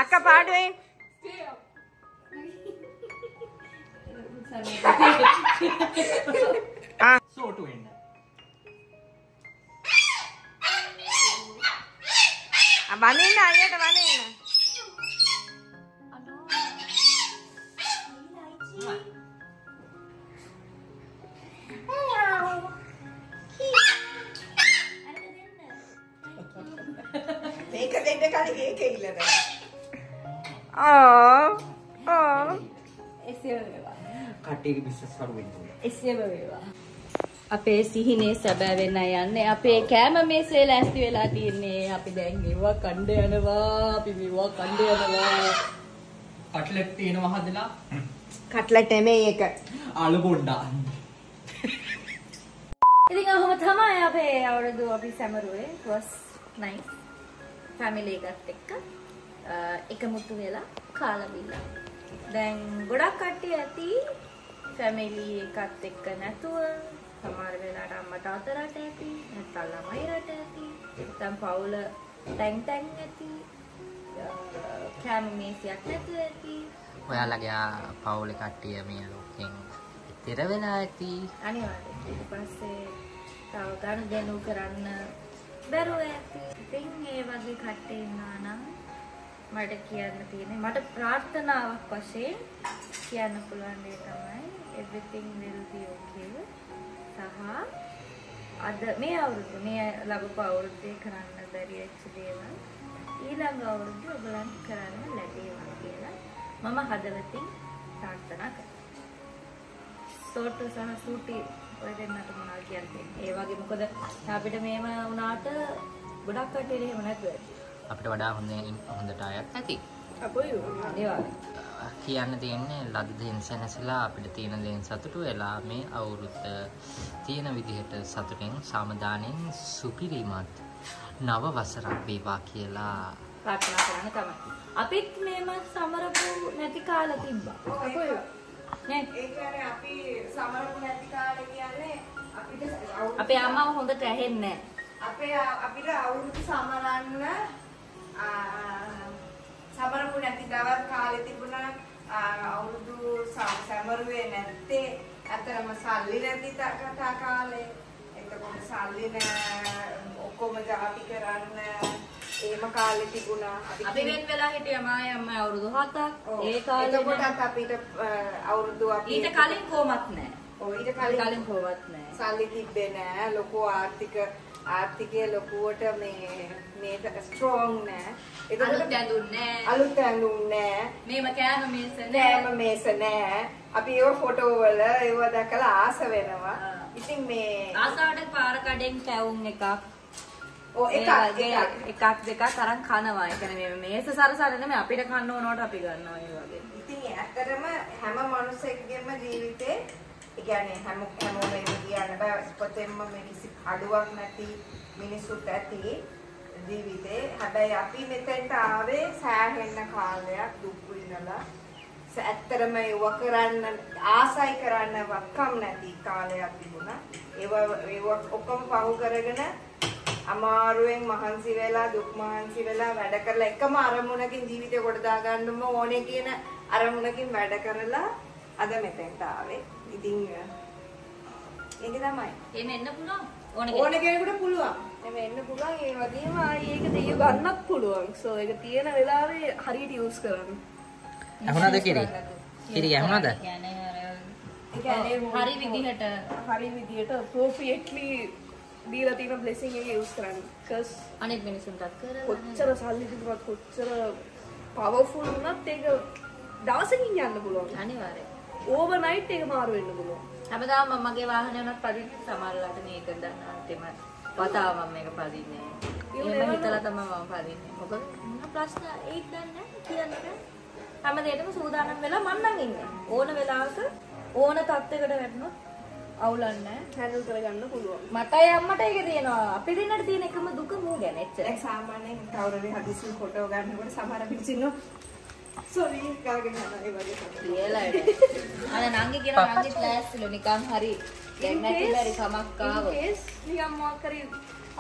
Akka, Padway. So to end. Vanina, I ate vanina. Oh, oh. අපේ සිහිනේ සැබෑ වෙන්න යන්නේ අපේ කෑම මේසේ ලෑස්ති වෙලා තින්නේ අපි දැන් මෙවුවා කණ්ඩ යනවා අපි මෙවුවා කණ්ඩ යනවා කට්ලට් තියෙනවා හදලා කට්ලට් නෙමෙයි ඒක ආලු බොණ්ඩා ඉතින් අහම තමයි අපේ අවුරුදු අපි සැමරුවේ was nice family එකත් එක්ක එකමුතු වෙලා කාලා බිලා දැන් ගොඩක් කට්ටිය ඇති family එකත් එක්ක නැතුව සමහර වෙලාවට අම්මට අතරට ඇති නැත්නම් ළමයි රට ඇති නැත්නම් පවුල ටැන් ටැන් ඇති කැමමේසියක් නැතුව ඇති ඔයාලගේ පවුලේ කට්ටිය මේ ලෝකෙන් ඉතර වෙලා ඇති අනිවාර්යයෙන් ඊට පස්සේ තව ගනුදෙනු කරන්න බැරුව ඇති ඉතින් මේ වගේ කට්ටිය ඉන්නවා නම් මට කියන්න තියෙන්නේ මට ප්‍රාර්ථනාවක් වශයෙන් කියන්න පුළුවන් දේ තමයි everything will be okay සහ අද මේ අවුරුද්ද මේ ලැබපු අවුරුද්දේ කරන්න බැරි වෙච්ච දේවල් ඊළඟ අවුරුද්ද ඔයගලන්ට කරන්න ලැබේවා කියලා මම හදවතින් ප්‍රාර්ථනා කරනවා. සෝටු සහ සූටි ඔය දෙන්නට මොනවා කියන්නේ? ඒ වගේ මොකද අපිට මේම වුණාට ගොඩක් කටේ එහෙම නැතුව ඇති. අපිට වඩා හොඳට ආයක් ඇති. අපොයි ඒවා කියන්න තියෙන්නේ ලද දෙයින් සැනසලා අපිට තියෙන දෙයින් සතුටු වෙලා මේ අවුරුද්ද තියෙන විදිහට සතුටින් සමාදානෙන් සුපිරිමත් නව වසරක් වේවා කියලා ප්‍රාර්ථනා කරන්න තමයි. අපිත් මේම සමරපු නැති කාලෙ තිබ්බා. අපොයි නේ ඒකනේ අපි සමරපු නැති කාලෙ කියන්නේ අපිට අපේ අම්මා හොඳට ඇහෙන්නේ නැහැ. අපිට අවුරුදු සමරන්න සමරපු නැති දවස් කාලේ තිබුණා අවුරුදු සමරුවේ නැත්තේ අතරම සල්ලි නැති කතා කාලේ එතකොට සල්ලි නෑ ඔක්කොම ජාති කරන්න එහෙම කාලේ තිබුණා අපි වෙන වෙලා හිටියා මායි අම්මයි අවුරුදු 7ක් ඒ කාලේ එතකොටත් අපිට අවුරුදු අපි ඊට කලින් කොහොමත් නෑ ඔය ඊට කලින් කොහොමත් නෑ සල්ලි තිබ්බේ නෑ ලොකෝ ආර්ථිකයේ ලොකුවට මේ ස්ට්‍රොං නෑ අලුත් ඇඳුම් නෑ මේම කෑම මේස නෑ අපි ඒව ෆොටෝ වල ඒව දැකලා ආස වෙනවා ඉතින් මේ ආසාවට පාර කඩෙන් කැවුම් එකක් එකක් දෙකක් තරම් කනවා. ඒ කියන්නේ මේ මේස සරසන නෙමෙයි අපිට කන්න ඕනවට අපි ගන්නවා ඒ වගේ. ඉතින් ඇත්තටම හැම මිනිසෙකගේම ජීවිතේ ඒ කියන්නේ හැමෝම ඒක කියන්න බෑ. පොතෙන්ම මේ කිසි අඩුවක් නැති මිනිසුත් ඇති ජීවිතේ. හැබැයි අපි මෙතෙන්ට ආවේ සෑහෙන කාලයක් දුක් විඳලා ඇත්තටම ඒව කරන්න ආසයි කරන්න වක්කම් නැති කාලයක් තිබුණා. ඒව ඔක්කොම පහු කරගෙන අමාරුවෙන් මහන්සි වෙලා දුක් මහන්සි වෙලා වැඩ කරලා එකම අරමුණකින් ජීවිතේ කොට දාගන්නම ඕනේ කියන අරමුණකින් වැඩ කරලා අද මෙතෙන්ට ආවේ. ඉතින් ඒක තමයි. එහෙම එන්න පුළුවන්. ඕන කෙනෙකුට පුළුවන්. එහෙම එන්න පුළුවන්. ඒ වගේම ආයි ඒක දෙය ගන්නත් පුළුවන්. සෝ ඒක තියෙන වෙලාවේ හරියට යූස් කරන්න. අහුණාද කිරි? කිරි අහුණාද? يعني හරි විදිහට appropriately දීලා තියෙන බ්ලෙසින් එක යූස් කරන්න. කස් අනෙක් මිනිසුන්ට කරලා කොච්චර සල්ලි දුන්නත් කොච්චර පවර්ෆුල් වුණත් ඒක දවසකින් යන්න පුළුවන්. අනිවාර්යයෙන්. ඕවර්නයිට් එක මාරු වෙන්න පුළුවන්. හැමදාම මම මගේ වාහනේ වුණත් පදින්නේ සමහරලාට මේක දන්න අන්තිම වතාව මම මේක පදින්නේ. එහෙම හිතලා තමයි මම පදින්නේ. මොකද මොන ප්‍රශ්න ඒක දන්නේ කියන්නේ. හැමදේටම සූදානම් වෙලා මම නම් ඉන්නේ. ඕන වෙලාවක ඕන තත්යකට වැටුණොත් අවුලන්නේ හැන්ඩල් කරගන්න පුළුවන්. මතයි අම්මට ඒක තියෙනවා. අපි දෙන්නට තියෙන එකම දුක මූ ගැන. එච්චර. ඒක සාමාන්‍යයෙන් කවුරුරි හදිස්සියෙන් ෆොටෝ ගන්නකොට සමහර පිටින්ෝ සෝරි කාගෙන යනවා ඒ වගේ තමයි. කියලා ඒක. අනේ නංගි කියන නංගි ක්ලාස් වල නිකන් හරි දැන් නැති බැරි කමක් ආව. ඒකස් නිකන් මොකක් කරි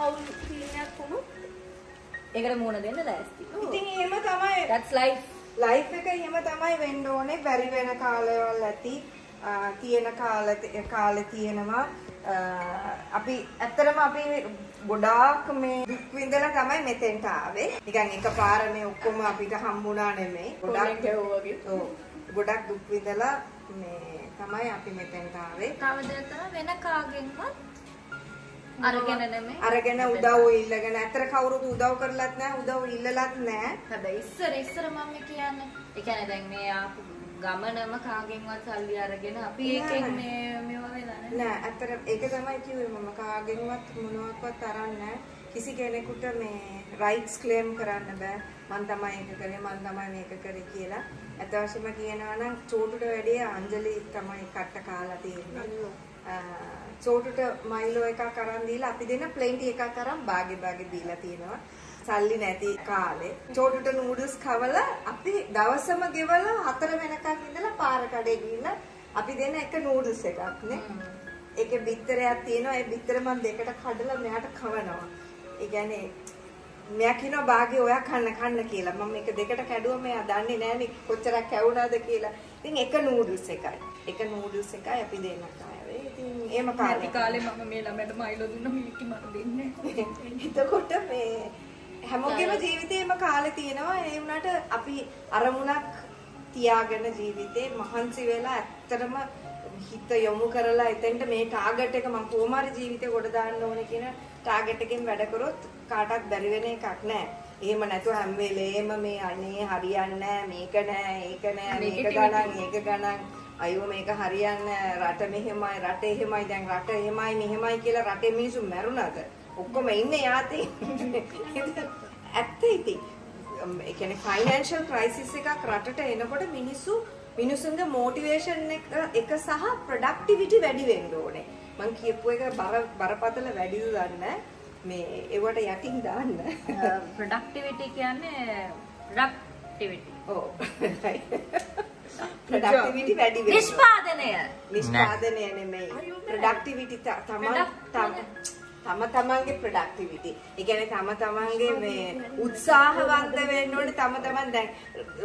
අවුල් ක්ලීනර් කොමු. ඒකට මූණ දෙන්න ලෑස්ති. ඉතින් එහෙම තමයි. That's life. Life එක එහෙම තමයි වෙන්න ඕනේ. බැරි වෙන කාලවල ඇති. තියෙන කාලේ තියෙනවා අපි ඇත්තටම අපි ගොඩාක් මේ දුක් විඳලා තමයි මෙතෙන්ට ආවේ. නිකන් එකපාර මේ ඔක්කොම අපිට හම්බුණා නෙමෙයි. ගොඩක් වගේ. ඔව්. ගොඩක් දුක් විඳලා මේ තමයි අපි මෙතෙන්ට ආවේ. කවදාවත් වෙන කාගෙන්වත් අරගෙන නෙමෙයි. අරගෙන උදව් ඉල්ලගෙන ඇත්තට කවුරුත් උදව් කරලත් නැහැ, උදව් ඉල්ලලත් නැහැ. හැබැයි ඉස්සර මම කියන්නේ. ඒ කියන්නේ දැන් මේ ආපු ගමනම කාගෙන්වත් සල්ලි අරගෙන අපි ඒකෙන් මේවා වෙලා නෑ. අතට ඒක තමයි කිව්වේ මම කාගෙන්වත් මොනවත්වත් අරන් නෑ. කිසි කෙනෙකුට මේ රයිට්ස් ක්ලේම් කරන්න බෑ. මම තමයි ඒක කරේ, මම තමයි මේක කරේ කියලා. අතවශ්‍යම කියනවා නම් චෝටුට වැඩි අංජලි තමයි කට්ට කාලා තියෙන්නේ. චෝටුට මයිලෝ එකක් අරන් දීලා අපි දෙන ප්ලෙන්ටි එකක් අරන් බාගේ දීලා තියෙනවා. සල්ලි නැති කාලේ චෝටුට නූඩල්ස් කවලා අපි දවසම ගෙවලා 4 වෙනකන් ඉඳලා පාර කඩේ ගිහිල්ලා අපි දෙන එක නූඩල්ස් එකක් නේ. ඒකේ බිත්තරයක් තියෙනවා. ඒ බිත්තර මම දෙකට කඩලා මෙයාට කවනවා. ඒ කියන්නේ මෙයා කියනවා "බාගේ ඔයා කන්න" කියලා. මම මේක දෙකට කැඩුවා මෙයා දන්නේ නැහනේ කොච්චරක් කැවුණාද කියලා. ඉතින් එක නූඩල්ස් එකයි. එක නූඩල්ස් එකයි අපි දෙන්නත් ආවේ. ඉතින් එහෙම කාලේ මම මේ ළමයට මයිලෝ දුන්නා මිකි මට දෙන්නේ. එතකොට මේ හැමෝගෙම ජීවිතේම කාලේ තියෙනවා. ඒ වුණාට අපි අරමුණක් තියාගෙන ජීවිතේ මහන්සි වෙලා ඇත්තටම හිත යොමු කරලා එතෙන්ට මේ ටාගට් එක මම කොහොමාරි ජීවිතේ ගොඩ දාන්න ඕනේ කියන ටාගට් එකෙන් වැඩ කරොත් කාටවත් බැරි වෙන එකක් නෑ. එහෙම නැතුව හැම වෙලේම මේ අනේ හරියන්නේ නෑ, මේක නෑ, ඒක නෑ, මේක ගණන්, ඒක ගණන්, අයියෝ මේක හරියන්නේ නෑ, රට මෙහෙමයි, රට එහෙමයි, දැන් රට එහෙමයි මෙහෙමයි කියලා රටේ මිනිස්සු මැරුණාද? ඔක්කොම ඉන්නේ යාතේ. ඇත්ත ඉතින්. ඒ කියන්නේ ෆයිනෑන්ෂල් ක්‍රයිසිස් එකක් රටට එනකොට මිනිස්සුන්ගේ මොටිවේෂන් එක සහ ප්‍රොඩක්ටිවිටි වැඩි වෙන්න ඕනේ. මම කියපු එක බරපතල වැඩිද දන්නේ මේ ඒවට යටින් දාන්න. ප්‍රොඩක්ටිවිටි කියන්නේ ප්‍රොඩක්ටිවිටි. ඔව්. ප්‍රොඩක්ටිවිටි වැඩි වෙන්න. නිෂ්පාදනය නෙමෙයි. ප්‍රොඩක්ටිවිටි තමයි තමන්ගේ ප්‍රොඩක්ටිවිටි. ඒ කියන්නේ තමන්ගේ මේ උත්සාහවන්ත වෙන්න ඕනේ. තමන් දැන්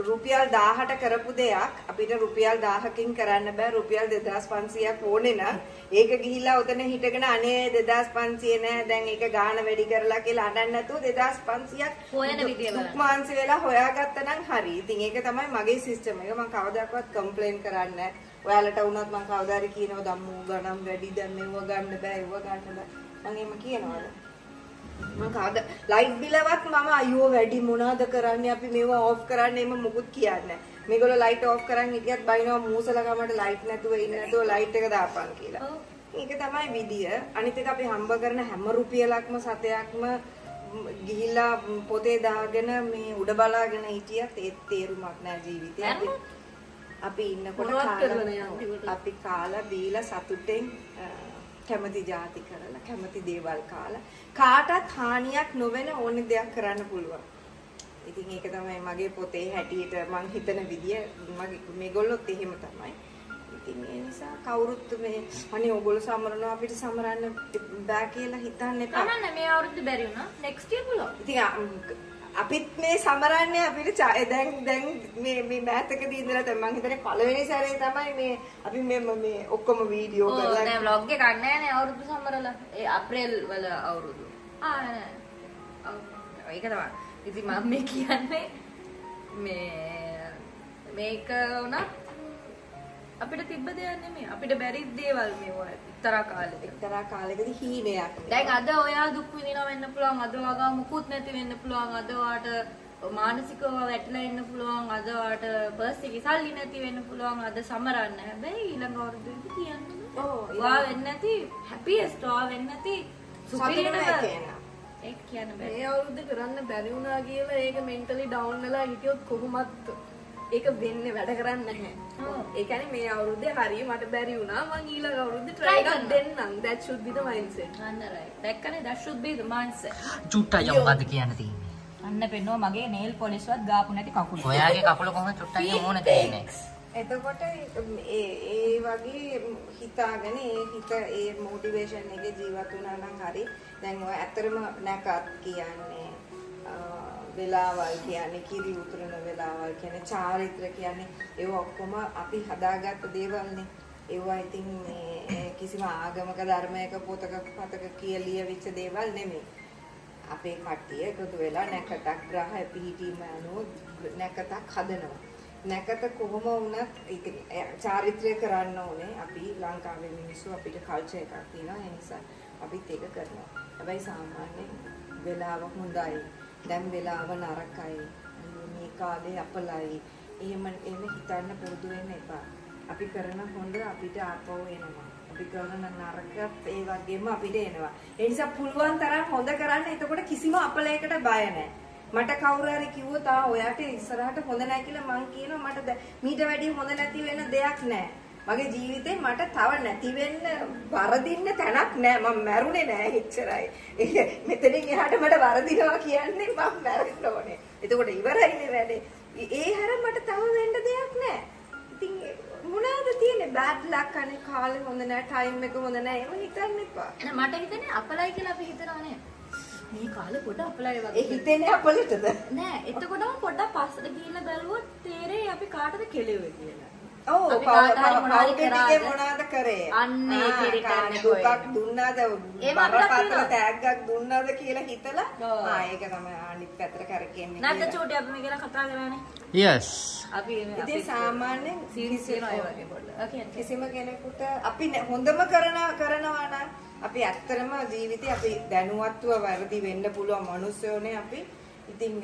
රුපියල් 1000ට කරපු දෙයක් අපිට රුපියල් 1000කින් කරන්න බෑ. රුපියල් 2500ක් ඕනේ නම් ඒක ගිහිලා උතන හිටගෙන අනේ 2500 නෑ දැන් ඒක ගාණ වැඩි කරලා කියලා අඬන්න නැතුව 2500ක් හොයන විදියම මාන්සි වෙලා හොයාගත්තනම් හරි. ඉතින් ඒක තමයි මගේ සිස්ටම් එක. මම කවදාවත් කම්ප්ලේන් කරන්නේ නෑ. ඔයාලට වුණත් මම කවදා හරි කියනවා "දම්මෝ ගණන් වැඩි දැන් මෙව ගන්න බෑ, ඒව ගන්න බෑ." මම කියනවාද මම කාද ලයිට් බිලවත් මම අයියෝ වැඩි මොනවද කරන්නේ අපි මේවා ඕෆ් කරන්නේ එම මොකුත් කියන්නේ නැහැ. මේගොල්ලෝ ලයිට් ඕෆ් කරන් ඉතියත් බයිනවා මූසලගමට ලයිට් නැතුව ඉන්නේ නැතුව ලයිට් එක දාපන් කියලා. ඒක තමයි විදිය. අනිත් එක අපි හම්බ කරන හැම රුපියලක්ම සතයක්ම ගිහිලා පොතේ දාගෙන මේ උඩ බලාගෙන හිටියත් ඒ තේරුමක් නැහැ ජීවිතේ. අපි ඉන්නකොට කාලා අපි කාලා බීලා සතුටෙන් කැමති જાති කරලා කැමති දේවල් කාලා කාටවත් හානියක් නොවන ඕන දෙයක් කරන්න පුළුවන්. ඉතින් ඒක තමයි මගේ පොතේ හැටියට මම හිතන විදිය. මේගොල්ලොත් එහෙම තමයි. ඉතින් ඒ නිසා කවුරුත් මේ අනේ ඔයගොල්ලෝ සමරනවා අපිට සමරන්න බෑ කියලා හිතන්න එපා. තමයි මේ අවුරුද්ද බැරි වුණා. නෙක්ස්ට් ඉයර් පුළුවන්. ඉතින් අපිත් මේ සමරන්නේ අපිට දැන් මේ මෑතකදී ඉඳලා තමයි මම හිතන්නේ පළවෙනි සැරේ තමයි මේ අපි මේ ඔක්කොම වීඩියෝ කරලා නෑ vlog එකක් නෑ නේ අවුරුද්ද සමරලා. ඒ අප්‍රේල් වල අවුරුදු. නෑ. ඒක තමයි. ඉතින් මම මේ කියන්නේ මේක උනත් අපිට තිබ්බ දෙයක් නෙමෙයි අපිට බැරි දේවල් මේවා එක්තරා කාලෙකදී හීනයක්. දැන් අද ඔයා දුක් විඳිනවා වෙන්න පුළුවන්, අද වගා මුකුත් නැති වෙන්න පුළුවන්, අද වාට මානසිකව වැටලා ඉන්න පුළුවන්, අද වාට පර්ස් එකේ සල්ලි නැති වෙන්න පුළුවන්, අද සමරන්න. හැබැයි ඊළඟ අවුරුද්දේදී කියන්නේ ඔව් ඔයා වෙන්නේ නැති හැපියස්ට් ඔයා වෙන්නේ නැති සුපිරියම ඒක කියන්න බෑ. මේ අවුරුද්ද කරන්න බැරි වුණා කියලා ඒක මෙන්ටලි ඩවුන් වෙලා හිටියොත් කොහොමත් ඒක වෙන්නේ වැඩ කරන්නේ නැහැ. ඔව්. ඒ කියන්නේ මේ අවුරුද්දේ හරිය මට බැරි වුණා මං ඊළඟ අවුරුද්දේ try එකක් දෙන්නම්. That should be the mindset. අන්න right. දැක්කනේ that should be the mindset. චුට්ටයියෝ මොකද කියන්න තියෙන්නේ? අන්න පෙන්නවා මගේ nail polish වත් ගාපු නැති කකුල. ඔයාගේ කකුල කොහොමද චුට්ටයියෝ මොන දෙන්නේ? එතකොට ඒ වගේ හිතාගෙන ඒ මොටිවේෂන් එකේ ජීවත් වුණා නම් හරි. දැන් ඔය ඇත්තරම නැකත් කියන්නේ වෙලාවල් කියන්නේ කිරි උතුරන වෙලාවල් කියන්නේ චාරිත්‍ර කියන්නේ ඒව ඔක්කොම අපි හදාගත්ත දේවල්නේ. ඒවා ඉතින් මේ කිසිම ආගමක ධර්මයක පොතක පතක කියලියවිච්ච දේවල් නෙමෙයි. අපේ කට්ටිය එකතු වෙලා නැකතක් ග්‍රහ පිහිටීම අනුව නැකතක් හදනවා. නැකත කොහොම වුණත් චාරිත්‍රය කරන්න ඕනේ. අපි ලංකාවේ මිනිස්සු අපිට කල්චර් එකක් තියෙනවා. ඒ නිසා අපිත් ඒක කරනවා. හැබැයි සාමාන්‍යයෙන් වෙලාව හොඳයි. දැන් වෙලාව නරකයි. මේ කාලේ අපලයි. එහෙම හිතන්න පුරුදු වෙන්න එපා. අපි කරන හොඳ අපිට ආපහු එනවා. අපි කරන නරකත් ඒ වගේම අපිට එනවා. ඒ නිසා පුළුවන් තරම් හොඳ කරන්න. එතකොට කිසිම අපලයකට බය නැහැ. මට කවුරු හරි කිව්වොත් ඔයාට ඉස්සරහට හොඳ නැහැ කියලා මං කියනවා මට මීට වැඩිය හොඳ නැති වෙන දෙයක් නැහැ. මගේ ජීවිතේ මට තව නැති වෙන්න වරදින්න තැනක් නැහැ. මම මැරුණේ නැහැ එච්චරයි. මෙතනින් එහාට මට වරදිනවා කියන්නේ මම මැරෙන්න ඕනේ. එතකොට ඉවරයිනේ වැඩේ. ඒ හැර මට තව වෙන්න දෙයක් නැහැ. ඉතින් මොනවද තියෙන්නේ? බෑඩ් ලක් අනේ කාලේ හොඳ නැහැ, ටයිම් එක හොඳ නැහැ. ඒක හිතන්න එපා. මට හිතන්නේ අපලයි කියලා අපි හිතනවා නේ. මේ කාලේ පොඩ අපලයි වගේ. ඒ හිතේනේ අපලටද? නෑ. එතකොටම පොඩක් පස්සට ගිහිල්ලා බැලුවොත් තේරෙයි අපි කාටද කෙලෙවෙ කියලා. ඔව්. කාටද මොනවාද කරේ? අන්න ඒ කෙරේ කරන්නේ කොහෙද? දුන්නාද? බරපතල ටැග්ගක් දුන්නාද කියලා හිතලා ඒක තමයි අනිත් පැත්තට කරකෙන්නේ. නැත්නම් චෝටි අපි මේ ගැන කතා කරානේ. Yes. අපි ඉතින් සාමාන්‍යයෙන් සීරියස් වෙනවා ඒ වගේ පොඩ්ඩ. ඔකේ. කිසිම කෙනෙකුට අපි හොඳම කරනවා නම් අපි ඇත්තරම ජීවිතේ අපි දැනුවත්ව වැඩි වෙන්න පුළුවන් මිනිස්සුනේ අපි. ඉතින්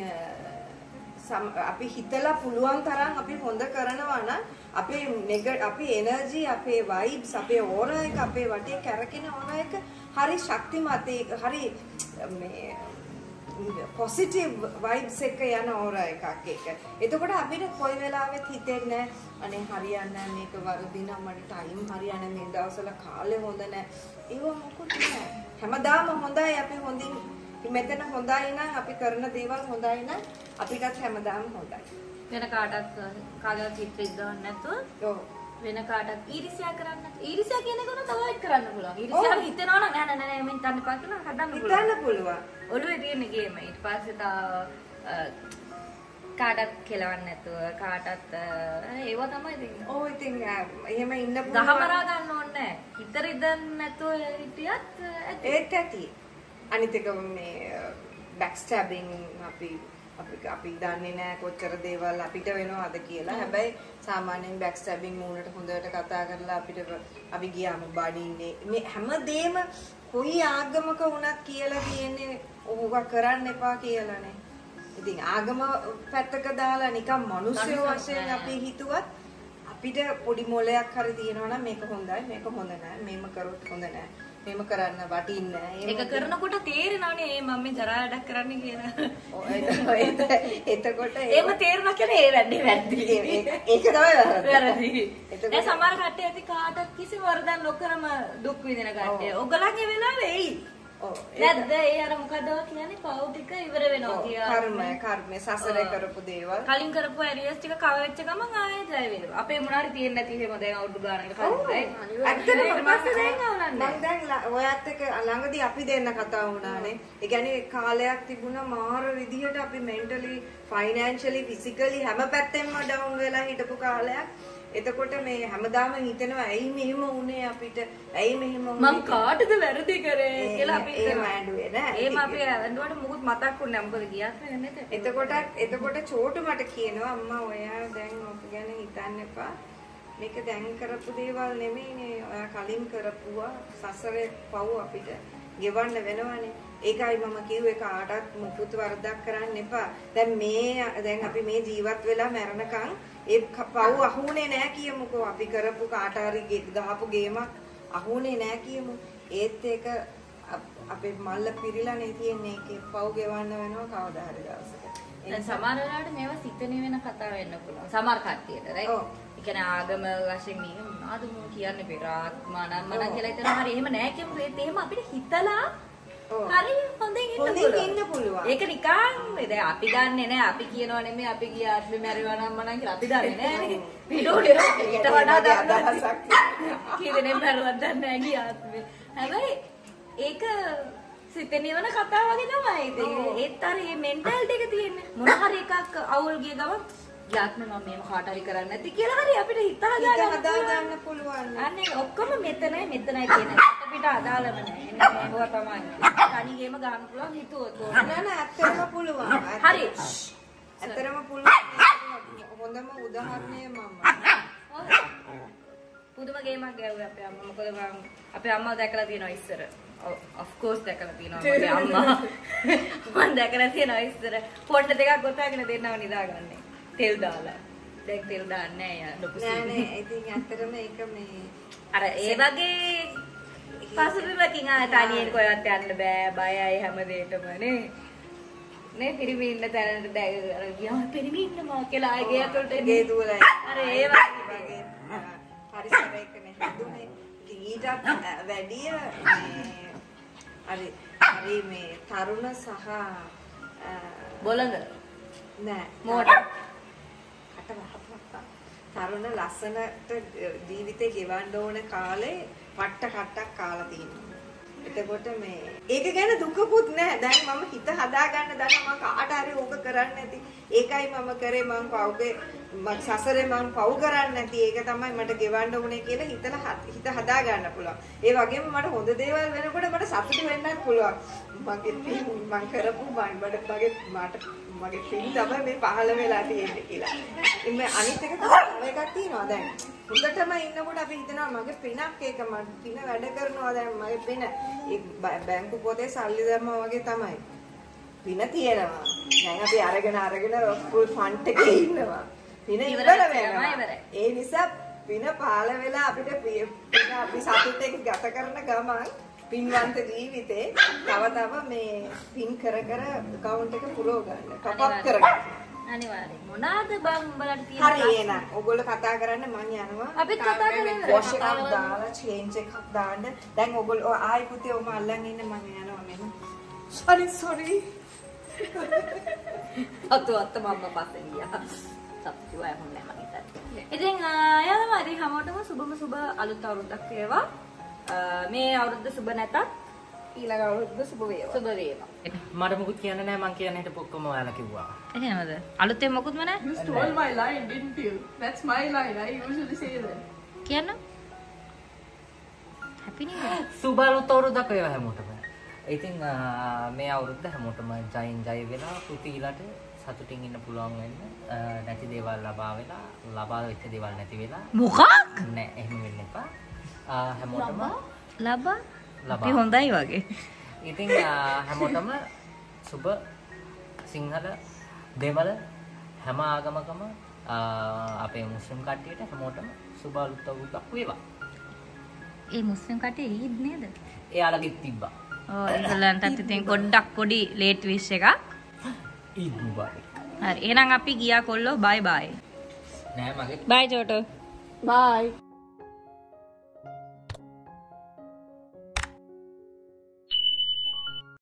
අපි හිතලා පුළුවන් තරම් අපි හොඳ කරනවා නම් අපේ එනර්ජි, අපේ වයිබ්ස්, අපේ ඕරා එක, අපේ වටේ කැරකෙන ඕරා එක හරි ශක්තිමත්, හරි මේ පොසිටිව් වයිබ්ස් එක යන ඕරා එකක් එක. එතකොට අපිට කොයි වෙලාවෙත් හිතෙන්නේ අනේ හරියන්නේ මේක වරදිනා මට ටයිම් හරියන්නේ මේ දවස්වල කාලේ හොඳ නැහැ. ඒව මොකුත් නෑ. හැමදාම හොඳයි අපි හොඳින් මෙතන හොඳයි නම් අපි කරන දේවල් හොඳයි නම් අපිටත් හැමදාම හොඳයි. වෙන කාටවත් කාගවත් චිත්‍රිත දාන්න නැතුව ඔව් වෙන කාටවත් ඊර්ෂ්‍යා කරන්න. ඊර්ෂ්‍යා කියන එක උන තවයිට් කරන්න පුළුවන්. ඊර්ෂ්‍යාව හිතනවා නම් නෑ මම හිතන්න එපා කියලා හදන්න පුළුවන්. හිතන්න පුළුවන්. ඔළුවේ තියෙන ගේම. ඊට පස්සේ තා කාටත් කෙලවන්නේ නැතුව කාටත් ඒව තමයි දෙන්නේ. ඔව් ඉතින් එහෙම ඉන්න පුළුවන්. ගහමරා ගන්න ඕනේ නැහැ. හිතර ඉඳන් නැතුව හිටියත් ඒත් ඇති. අනිත් එක මේ බෑක් ස්ටැබින් අපි දන්නේ නැහැ කොච්චර දේවල් අපිට වෙනවද කියලා. හැබැයි සාමාන්‍යයෙන් බෑක් ස්ටැබින් මූණට හොඳට කතා කරලා අපිට අපි ගියාම බඩින්නේ මේ හැමදේම කොයි ආගමක වුණත් කියලා කියන්නේ ඕක කරන්න එපා කියලානේ. ඉතින් ආගම පැත්තක දාලා නිකන් මිනිස්සු වශයෙන් අපි හිතුවත් අපිට පොඩි මොලයක් හරි තියෙනවා නම් මේක හොඳයි මේක හොඳ නැහැ මේම කරොත් හොඳ නැහැ එහෙම කරන්න වටින්න. ඒක කරනකොට තේරෙනවනේ මේ මම මේ ජරා වැඩක් කරන්න කියලා. එතකොට එහෙම තේරෙනවා කියලා ඒ වැඩේ වැරදි. ඒක තමයි වැරදි. දැන් සමහර කට්ටිය ඇති කාටවත් කිසි වරදක් නොකරම දුක් විඳින කට්ටිය. ඔගලගේ වෙලාවේ එයි. ඔව්. නැත්නම් ඒ අර මොකද කියන්නේ පව් ටික ඉවර වෙනවා කියලා. කර්මය සසරේ කරපු දේවල්. කලින් කරපු ඇරියස් ටික කවර් වෙච්ච ගමන් ආයෙත් ජය වෙනවා. අපේ මොනාරි තියෙන්නේ නැති හැම දැන් අවුරුදු ගානකට කලින්. ඇත්තටම පස්සේ දැන් ආවනන්නේ. මම දැන් ඔයත් එක්ක ළඟදී අපි දෙන්න කතා වුණානේ. ඒ කියන්නේ කාලයක් තිබුණා මාර විදිහට අපි mentally, financially, physically හැම පැත්තෙන්ම down වෙලා හිටපු කාලයක්. එතකොට මේ හැමදාම හිතෙනවා ඇයි මෙහෙම වුනේ අපිට ඇයි මෙහෙම වුනේ මං කාටද වැරදි කරේ කියලා අපි හිතනවා ඇඬුවේ නෑ එහෙම අපි ඇඬුවට මොකුත් මතක් වුනේ නෑ මොකද ගියාත් නේද එතකොට චෝටු මට කියනවා අම්මා ඔයා දැන් ඔක ගැන හිතන්න එපා මේක දැන් කරපු දේවල් නෙමෙයිනේ ඔයා කලින් කරපුවා සසරේ පව් අපිට ගෙවන්න වෙනවනේ ඒකයි මම කිව්වේ කාටවත් මුකුත් වරදක් කරන්න එපා දැන් මේ දැන් අපි මේ ජීවත් වෙලා මැරෙනකන් ඒ පව් අහුනේ නැහැ කියමුකෝ අපි කරපු කාට හරි ගහපු ගේමක් අහුනේ නැහැ කියමු ඒත් ඒක අපේ මල්ල පිරිලානේ තියෙන්නේ ඒකේ පව් ගෙවන්න වෙනවා කවදා හරි දවසක දැන් සමහර වෙලාවට මේවා සිතන වෙන කතා වෙන්න පුළුවන් සමහර කට්ටියට right ඒ කියන්නේ ආගම වශයෙන් මේ මොනවාද මොන කියන්නේ පෙරාත්මනන් මන කියලා හිතනවා හරි එහෙම නැහැ කියමු ඒත් එහෙම අපිට හිතලා හරි හොඳින් ඉන්න පුළුවන්. ඒක නිකන් දැන් අපි දන්නේ නැහැ. අපි කියනවා නෙමෙයි අපි ගිය ආත්මේ මැරෙනවා නම් මනම් කියලා අපි දන්නේ නැහැ නේද? විඩෝනේ ඊට වඩා දහසක්. කීවෙනේ මැරුවත් දන්නේ නැහැ ගිය ආත්මේ. හැබැයි ඒක සිතේ නිවන කතාව වගේ තමයි. ඒත් අර මේ මෙන්ටැලිටි එක තියෙන්නේ. මොන හරි එකක් අවුල් ගිය ගමන් ගිය ආත්මේ මම මේව කාට හරි කරන්නේ නැති කියලා හරි අපිට හිතා ගන්න පුළුවන්. අනේ ඔක්කොම මෙතනයි මෙතනයි කියන්නේ. අපිට අදාළම නැහැ. ඒවා තමයි. තනියෙම ගන්න පුළුවන් හිතුවොත්. නෑ නෑ ඇත්තටම පුළුවන්. හරි. ඇත්තටම පුළුවන්. හොඳම උදාහරණය මම. පුදුම ගේමක් ගැව්වේ අපේ අම්මා. මොකද මම අපේ අම්මා දැකලා තියෙනවා ඉස්සර. ඔෆ් කෝස් දැකලා තියෙනවා අපේ අම්මා. මම දැකලා තියෙනවා ඉස්සර. පොට්ට දෙකක් ගොතාගෙන දෙන්නව නිදාගන්නේ. තෙල් දාලා. දැන් තෙල් දාන්නේ නෑ ලොකු. නෑ නෑ. ඉතින් ඇත්තටම ඒක මේ අර ඒ වගේ පසුබිමකින් ආ තනියෙන් කොහෙවත් යන්න බෑ බයයි හැමදේටම නේ නේ පිරිමි ඉන්න තැනට දැන් ගියා පිරිමි ඉන්නවා කියලා ආයෙ ගියකොට ගේ දුවලා අර ඒ වගේ පරිසරයක නේ දුනේ ඊටත් වැඩිය අර මේ තරුණ සහ බොළඳ නෑ මොඩ කට වහපුවා තරුණ ලස්සනට ජීවිතේ ගෙවන්න ඕන කාලේ පට්ට කට්ටක් කාලා තියෙනවා. එතකොට මේ ඒක ගැන දුකකුත් නැහැ. දැන් මම හිත හදා ගන්න දන්නවා කාට හරි ඕක කරන්න නැති. ඒකයි මම කරේ මං පව්ගේ මං සසරේ මං පව් කරන්න නැති. ඒක තමයි මට ගෙවන්න ඕනේ කියලා හිතලා හිත හදා ගන්න පුළුවන්. ඒ වගේම මට හොඳ දේවල් වෙනකොට මට සතුටු වෙන්නත් පුළුවන්. මං කරපු මගේ පින් තමයි මේ පහළ වෙලා තියෙන්නේ කියලා. මේ අනිත් එක තමයි එකක් තියෙනවා දැන්. හොඳටම ඉන්නකොට අපි හිතනවා මගේ පිනක් ඒක මම පින වැඩ කරනවා දැන් මගේ පින බැංකු පොතේ සල්ලි දැම්මා වගේ තමයි පින තියෙනවා දැන් අපි අරගෙන ෆුල් ෆන්ඩ් එකේ ඉන්නවා පින ඉවර වෙනවා ඒ නිසා පින පාළ වෙලා අපිට පින අපි සතුටෙන් ගත කරන ගමන් පින්වන්ත ජීවිතේ තව තව මේ පින් කර account එක පුරව ගන්න කපප් කරගන්න අනිවාර්යයෙන් මොනවාද බං උඹලට තියෙන හරි එහෙනම් ඔයගොල්ලෝ කතා කරන්න මම යනවා අපි කතා කරන්නේ වොෂ් එකක් දාලා චේන්ජ් එකක් දාන්න දැන් ඔයගොල්ලෝ ආයි පුතේ ඔම අල්ලන් ඉන්න මම යනවා මෙන්න sorry අත මම පස්සෙන් ගියා සතුටු වෙයි මම නැහැ මට ඉතින් යනවා ඉතින් හැමෝටම සුබ අලුත් අවුරුද්දක් වේවා මේ අවුරුද්ද සුබ නැතත් ඊළඟ අවුරුද්ද සුබ වේවා මට මොකුත් කියන්න නැහැ මං කියන හිටපු ඔක්කොම ඔයාලා කිව්වා එහෙමද අලුතෙන් මොකුත්ම නැහැ you stole my line didn't you that's my line I usually say that කියන්න happy new year සුබ අලුත් අවුරුද්දක් වේවා හැමෝටම ඉතින් මේ අවුරුද්ද හැමෝටම ජයෙන් ජය වෙලා පුතිලාට සතුටින් ඉන්න පුළුවන් වෙන්න නැති දේවල් ලබා වෙලා ලබා වෙච්ච දේවල් නැති වෙලා මොකක් නෑ එහෙම වෙන්න එපා හැමෝටම ලබා අපි හොඳයි වගේ ඉතින් හැමෝටම සුබ සිංහල දෙමළ හැම ආගමකම අපේ මුස්ලිම් කට්ටියට හැමෝටම සුබ අලුත් අවුරුද්දක් වේවා ඒ මුස්ලිම් කටේ ඊද් නේද? එයාලගෙත් තිබ්බා. ඔව් ඒගොල්ලන්ටත් ඉතින් පොඩ්ඩක් පොඩි ලේට් විශ් එකක්. ඊද් මුබාරක්. හරි එහෙනම් අපි ගියා කොල්ලෝ බයි බයි. නෑ මගේ. බයි ජෝටෝ. බයි.